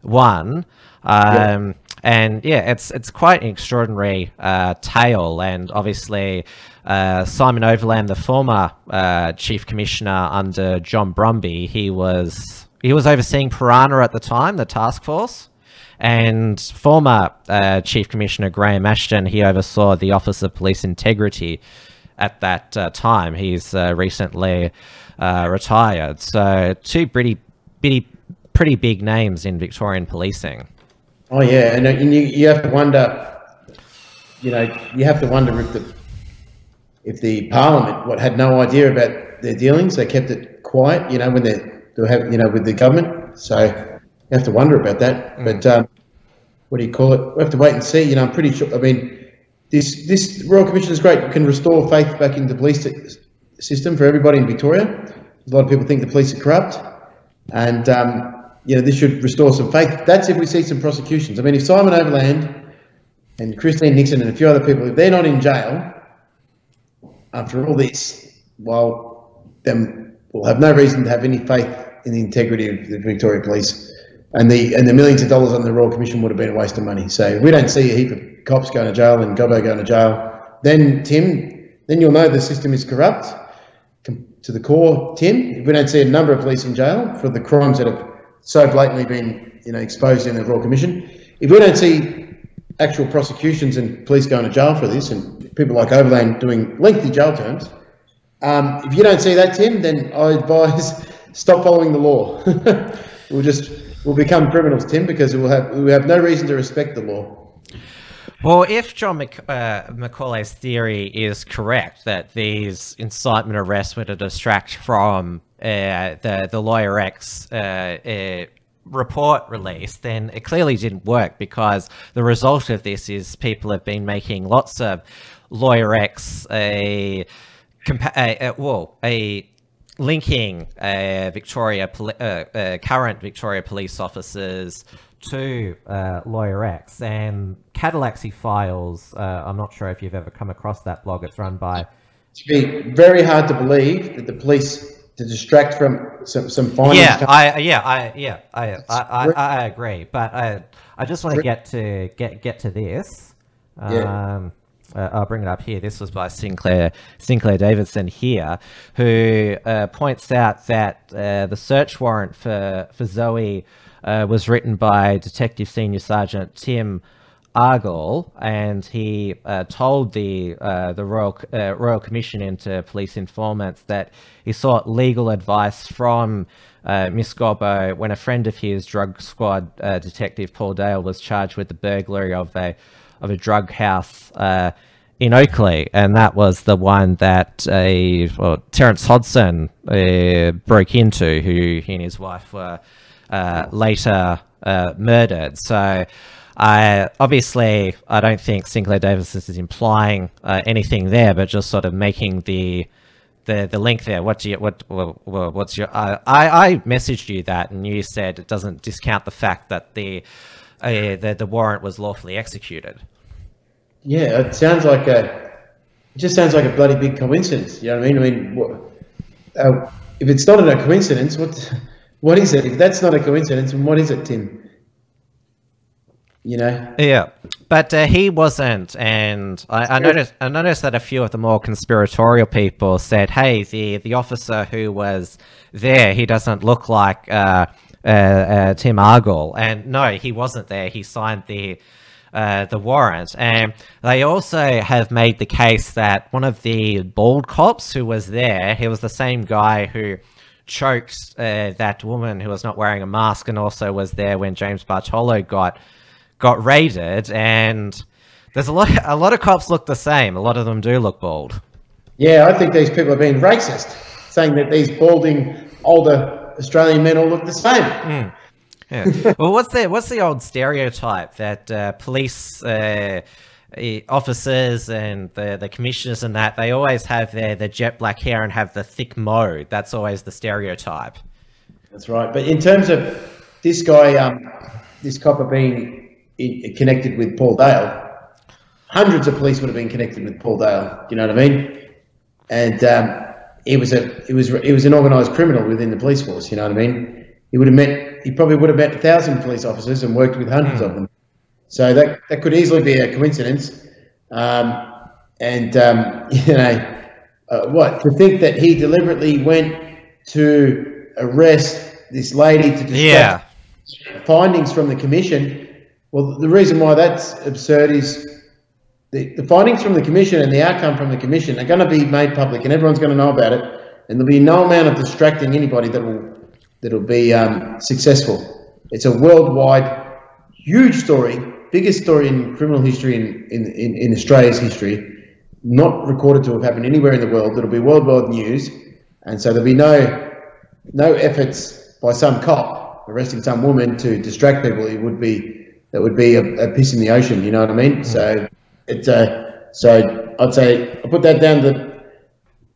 one, um yeah. And yeah, it's it's quite an extraordinary uh tale. And obviously uh Simon Overland, the former uh chief commissioner under John Brumby, he was he was overseeing Piranha at the time, the task force, and former uh chief commissioner Graham Ashton, he oversaw the Office of Police Integrity at that uh, time. He's uh, recently uh retired. So two pretty bitty pretty big names in Victorian policing. Oh yeah, and, and you, you have to wonder, you know, you have to wonder if the if the Parliament what had no idea about their dealings. They kept it quiet, you know, when they they have, you know, with the government. So you have to wonder about that. Mm. But um, what do you call it? We have to wait and see. You know, I'm pretty sure. I mean, this this Royal Commission is great. It can restore faith back into the police system for everybody in Victoria. A lot of people think the police are corrupt, and um, you know, this should restore some faith. That's if we see some prosecutions. I mean, if Simon Overland and Christine Nixon and a few other people, if they're not in jail after all this, well, then we'll have no reason to have any faith in the integrity of the Victoria Police. And the and the millions of dollars on the Royal Commission would have been a waste of money. So if we don't see a heap of cops going to jail and Gobbo going to jail, then, Tim, then you'll know the system is corrupt to the core, Tim. If we don't see a number of police in jail for the crimes that have so blatantly been, you know, exposed in the Royal Commission, if we don't see actual prosecutions and police going to jail for this, and people like Overland doing lengthy jail terms, um, if you don't see that, Tim, then I advise stop following the law. we'll just we'll become criminals, Tim, because we'll have we have no reason to respect the law. Well, if John Mac uh, Macaulay's theory is correct, that these incitement arrests were to distract from Uh, the the Lawyer X uh, uh, report release, then it clearly didn't work, because the result of this is people have been making lots of Lawyer X a, a, a well a linking uh, Victoria uh, uh, current Victoria police officers to uh, Lawyer X and Cadillaxy Files. Uh, I'm not sure if you've ever come across that blog. It's run by. It'd be very hard to believe that the police. To distract from some some findings. Yeah, I yeah I yeah I I, I I agree, but I I just want to get to get get to this. Yeah. Um, uh, I'll bring it up here. This was by Sinclair Sinclair Davidson here, who uh, points out that uh, the search warrant for for Zoe uh, was written by Detective Senior Sergeant Tim Argall, and he uh, told the uh, the Royal uh, Royal Commission into police informants that he sought legal advice from uh, Miss Gobbo when a friend of his, drug squad uh, detective Paul Dale, was charged with the burglary of a of a drug house uh, in Oakley, and that was the one that a well, Terence Hodson uh, broke into, who he and his wife were uh, later uh, murdered. So. I uh, obviously I don't think Sinclair Davis is implying uh, anything there, but just sort of making the the the link there. What do you what what's your? I I messaged you that, and you said it doesn't discount the fact that the uh, the the warrant was lawfully executed. Yeah, it sounds like a. It just sounds like a bloody big coincidence. You know what I mean? I mean, what, uh, if it's not a coincidence, what what is it? If that's not a coincidence, then what is it, Tim? You know? Yeah, but uh, he wasn't, and I, I noticed I noticed that a few of the more conspiratorial people said, "Hey, the the officer who was there, he doesn't look like uh, uh, uh, Tim Argall," and no, he wasn't there. He signed the. Uh, the warrant, and they also have made the case that one of the bald cops who was there, he was the same guy who choked uh, that woman who was not wearing a mask, and also was there when James Bartolo got got raided. And there's a lot, a lot of cops look the same. A lot of them do look bald. Yeah, I think these people are being racist, saying that these balding older Australian men all look the same. Mm. Yeah. Well, what's the what's the old stereotype that uh, police uh, officers and the the commissioners and that, they always have their the jet black hair and have the thick mo? That's always the stereotype. That's right. But in terms of this guy, um, this copper being in, connected with Paul Dale, hundreds of police would have been connected with Paul Dale. Do you know what I mean? And um, it was a it was it was an organised criminal within the police force. You know what I mean? He would have met. He probably would have met a thousand police officers and worked with hundreds of them. So that that could easily be a coincidence. Um, and, um, you know, uh, what? To think that he deliberately went to arrest this lady to distract yeah. findings from the commission. Well, the reason why that's absurd is the, the findings from the commission and the outcome from the commission are going to be made public, and everyone's going to know about it. And there'll be no amount of distracting anybody that will... that'll be um, successful. It's a worldwide, huge story, biggest story in criminal history in, in, in, in Australia's history, not recorded to have happened anywhere in the world. It'll be worldwide news. And so there'll be no no efforts by some cop arresting some woman to distract people. It would be, that would be a, a piss in the ocean, you know what I mean? So it's uh, so I'd say, I'll put that down to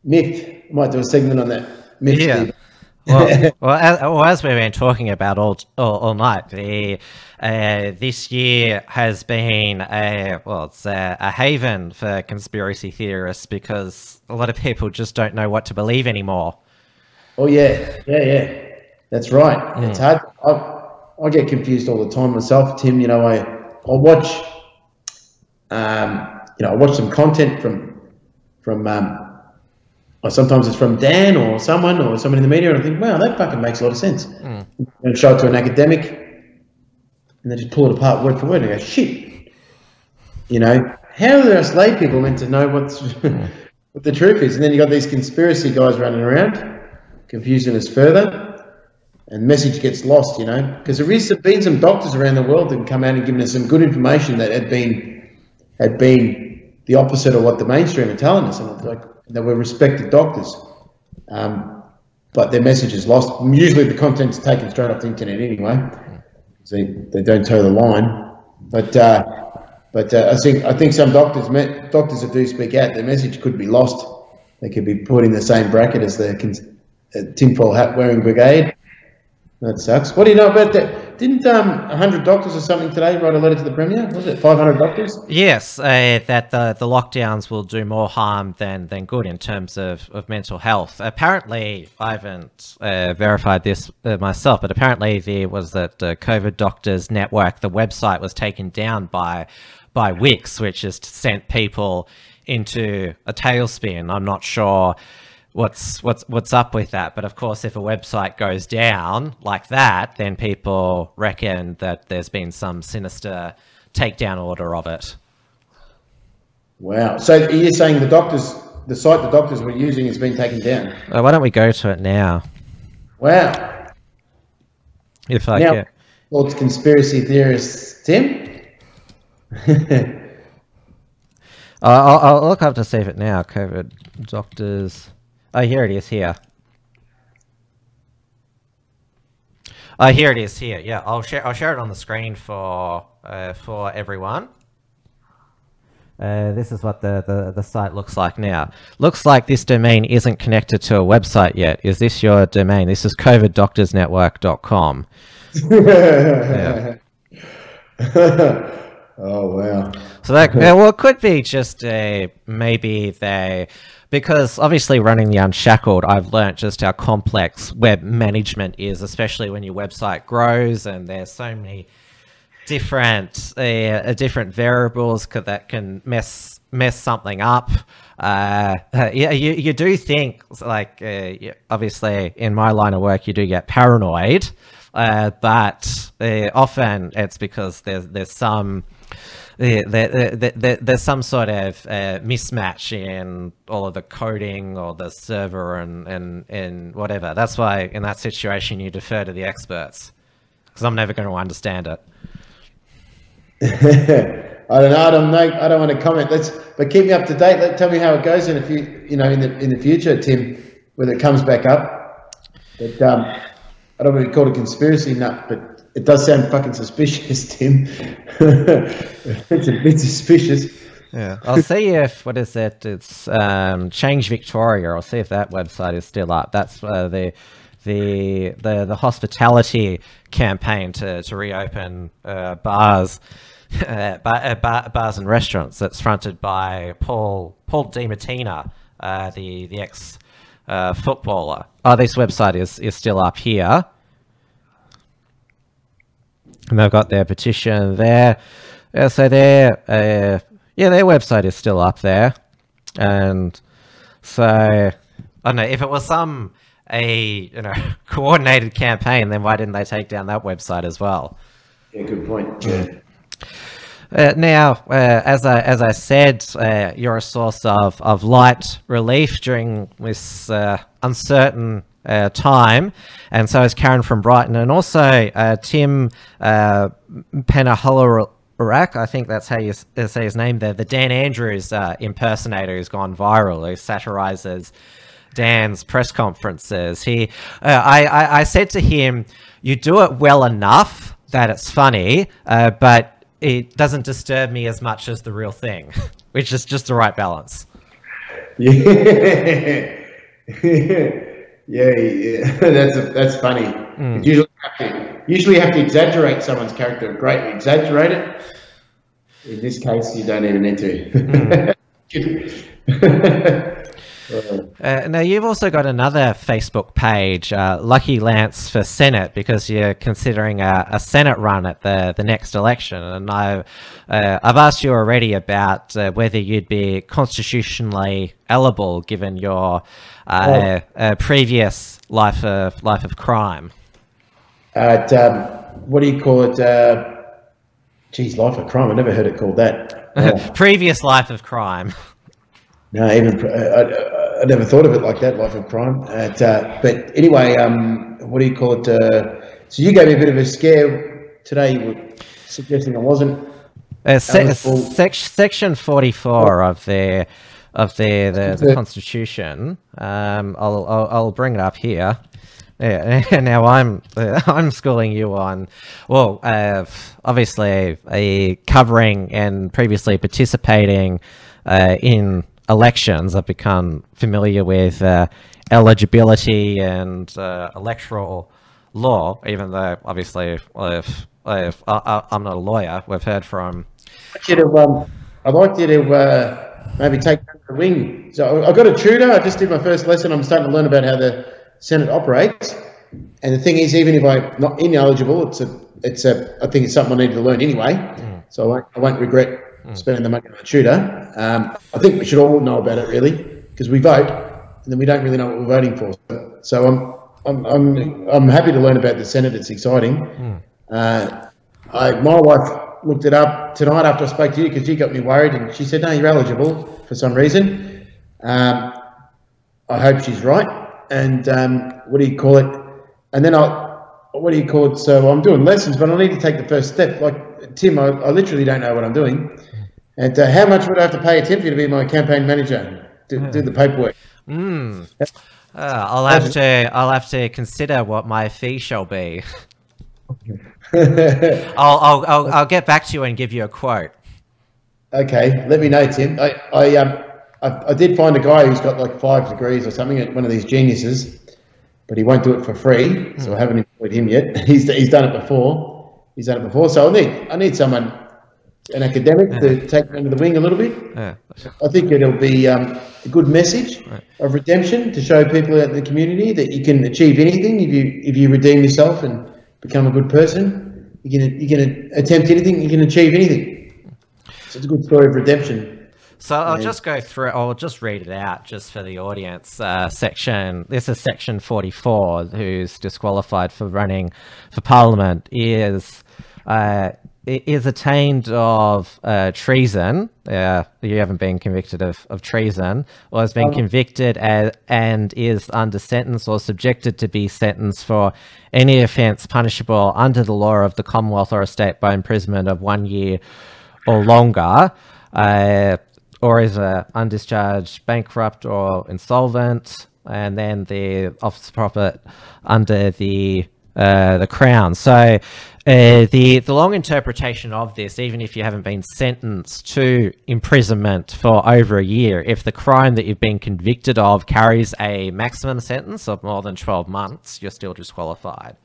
myth. I might do a segment on that myth. Yeah. Steve. Well, well, as, well, as we've been talking about all all, all night, the, uh, this year has been a well, it's a, a haven for conspiracy theorists, because a lot of people just don't know what to believe anymore. Oh yeah, yeah, yeah, that's right. Mm. It's hard. I, I get confused all the time myself, Tim. You know, I I watch, um, you know, I watch some content from from. Um, Or sometimes it's from Dan or someone or someone in the media, and I think, wow, that fucking makes a lot of sense. Mm. And show it to an academic, and they just pull it apart word for word, and I go, shit. You know, how are us lay people meant to know what's what the truth is? And then you got these conspiracy guys running around, confusing us further, and message gets lost, you know, because there is, there's been some doctors around the world that can come out and given us some good information that had been had been the opposite of what the mainstream are telling us, and I'm like. They were respected doctors, um, but their message is lost. Usually the content's taken straight off the internet anyway. So they, they don't toe the line. But uh, but uh, I think I think some doctors doctors that do speak out, their message could be lost. They could be put in the same bracket as the uh, tinfoil hat wearing brigade. That sucks. What do you know about that? Didn't um, one hundred doctors or something today write a letter to the Premier? Was it five hundred doctors? Yes, uh, that the, the lockdowns will do more harm than, than good in terms of, of mental health. Apparently, I haven't uh, verified this uh, myself, but apparently there was that uh, COVID Doctors Network, the website was taken down by, by Wix, which has sent people into a tailspin. I'm not sure what's what's what's up with that, but of course if a website goes down like that, then people reckon that there's been some sinister takedown order of it. Wow. So you're saying the doctors the site the doctors were using has been taken down? Oh, why don't we go to it now? Wow. If I can. Well, it's conspiracy theorists, Tim. I'll, I'll look up to save it now. COVID doctors. Oh, here it is here. Oh, here it is here. Yeah, I'll share. I'll share it on the screen for uh, for everyone. Uh, this is what the, the, the site looks like now. Looks like this domain isn't connected to a website yet. Is this your domain? This is covid doctors network dot com. Yeah. Oh, wow. So that, well, it could be just a, maybe they, because obviously running the Unshackled, I've learnt just how complex web management is, especially when your website grows and there's so many different uh, different variables that can mess mess something up. Uh, you, you do think, like, uh, obviously in my line of work, you do get paranoid, uh, but uh, often it's because there's there's some there, there, there, there, there's some sort of uh, mismatch in all of the coding or the server and and and whatever. That's why in that situation you defer to the experts, because I'm never going to understand it. I don't know. I don't make, I don't want to comment. Let's, but keep me up to date. Let, tell me how it goes, and if you, you know, in the in the future, Tim, when it comes back up. But um, I don't want to be called a conspiracy nut, but it does sound fucking suspicious, Tim. It's a bit suspicious. Yeah, I'll see if, what is it? It's um, Change Victoria. I'll see if that website is still up. That's uh, the. The, the the hospitality campaign to to reopen uh, bars, uh, bar, uh, bar, bars and restaurants, that's fronted by Paul Paul DiMartina, uh, the the ex uh, footballer. Oh, this website is is still up here, and they've got their petition there. Uh, so their uh, yeah, their website is still up there, and so I don't know if it was some. a you know coordinated campaign, then why didn't they take down that website as well? Yeah, good point. Yeah. Uh, now, uh, as I as I said, uh, you're a source of of light relief during this uh, uncertain uh, time, and so is Karen from Brighton, and also uh, Tim uh, Penahula. Iraq, I think that's how you say his name there, the Dan Andrews uh, impersonator who's gone viral, who satirizes Dan's press conferences. He, uh, I, I, I said to him, you do it well enough that it's funny, uh, but it doesn't disturb me as much as the real thing, which is just the right balance. Yeah, yeah, yeah. That's a, that's funny. Mm. You usually have to, usually have to exaggerate someone's character, greatly exaggerate it. In this case, you don't even need to. Mm. Uh, now, you've also got another Facebook page, uh, Lucky Lance for Senate, because you're considering a, a Senate run at the, the next election. And I, uh, I've asked you already about uh, whether you'd be constitutionally eligible given your uh, oh. uh, previous life of, life of crime. At, um, what do you call it? Uh, geez, life of crime. I never heard it called that. Oh. Previous life of crime. No, even I, I, I never thought of it like that, life of crime. But, uh, but anyway, um, what do you call it? Uh, so you gave me a bit of a scare today. You were suggesting I wasn't. Uh, se sec section forty-four of the of the the, the, the Constitution. Um, I'll, I'll I'll bring it up here. Yeah, now I'm uh, I'm schooling you on, well, uh, obviously a covering and previously participating uh, in. Elections. I've become familiar with uh, eligibility and uh, electoral law, even though obviously I've, I've, I, I'm not a lawyer. We've heard from. I'd like you to, um, I'd like you to uh, maybe take the wing. So I got a tutor. I just did my first lesson. I'm starting to learn about how the Senate operates. And the thing is, even if I'm not ineligible, it's a, it's a. I think it's something I need to learn anyway. Mm. So I won't, I won't regret. Spending the money on a tutor. Um, I think we should all know about it, really, because we vote and then we don't really know what we're voting for. So, so I'm, I'm, I'm, I'm happy to learn about the Senate. It's exciting. Mm. Uh, I, my wife looked it up tonight after I spoke to you because you got me worried, and she said, no, you're eligible for some reason. Um, I hope she's right. And um, what do you call it? And then I, what do you call it? So I'm doing lessons, but I need to take the first step. Like, Tim, I, I literally don't know what I'm doing. And uh, how much would I have to pay a Tim for you to be my campaign manager? Do, mm. do the paperwork. Mm. Uh, I'll have to. I'll have to consider what my fee shall be. I'll, I'll. I'll. I'll get back to you and give you a quote. Okay, let me know, Tim. I I, um, I I did find a guy who's got like five degrees or something, at one of these geniuses, but he won't do it for free, so I haven't employed him yet. He's he's done it before. He's done it before, so I need I need someone, an academic, yeah. to take me under the wing a little bit. Yeah. I think it'll be um, a good message right. of redemption to show people out in the community that you can achieve anything if you if you redeem yourself and become a good person. You can you can attempt anything. You can achieve anything. So it's a good story of redemption. So I'll yeah. just go through, I'll just read it out just for the audience. Uh, section, this is section forty-four, who's disqualified for running for parliament, is uh, is attained of uh, treason. Uh, you haven't been convicted of, of treason, or has been um, convicted as, and is under sentence or subjected to be sentenced for any offence punishable under the law of the Commonwealth or estate by imprisonment of one year or longer, uh, or is uh, undischarged, bankrupt or insolvent, and then the office of profit under the uh, the Crown. So uh, the the long interpretation of this, even if you haven't been sentenced to imprisonment for over a year, if the crime that you've been convicted of carries a maximum sentence of more than twelve months, you're still disqualified.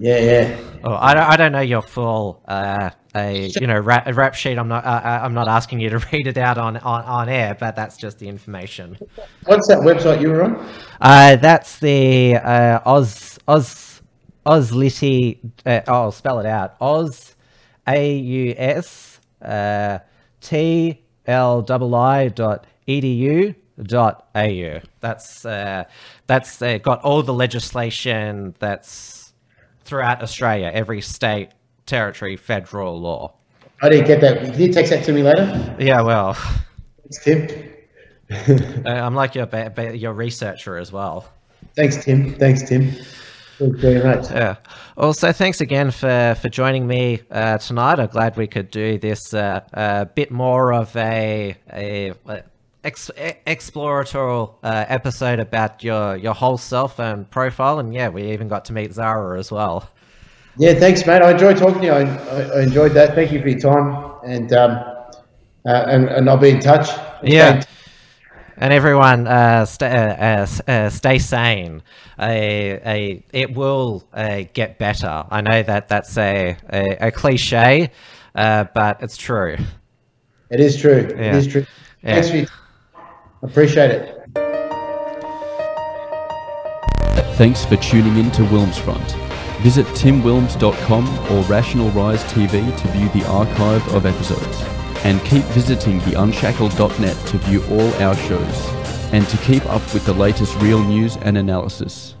Yeah, yeah. Oh, I don't, I don't know your full, uh, a, you know, rap, rap sheet. I'm not, uh, I'm not asking you to read it out on, on, on air, but that's just the information. What's that website you were on? Uh, that's the uh, Oz, Oz, Auslitty. Uh, oh, I'll spell it out. Oz, A U S uh, T L I I dot E D U. dot A U. That's uh, that's uh, got all the legislation that's throughout Australia, every state, territory, federal law. I didn't get that. Can you text that to me later? Yeah, well. Thanks, Tim. uh, I'm like your ba ba your researcher as well. Thanks, Tim. Thanks, Tim. Thanks very much. Yeah. Also, thanks again for, for joining me uh, tonight. I'm glad we could do this uh, a bit more of a... a, a Ex exploratory uh, episode about your your whole self and profile, and yeah, we even got to meet Zarah as well. Yeah, thanks, mate. I enjoyed talking to you. I, I, I enjoyed that. Thank you for your time, and um, uh, and and I'll be in touch. It's yeah, great. And everyone, uh, stay uh, uh, stay sane. A uh, uh, it will uh, get better. I know that that's a a, a cliche, uh, but it's true. It is true. Yeah. It is true. Yeah. Thanks for your time. Appreciate it. Thanks for tuning in to Wilmsfront. Visit tim wilms dot com or Rational Rise T V to view the archive of episodes. And keep visiting the unshackled dot net to view all our shows. And to keep up with the latest real news and analysis.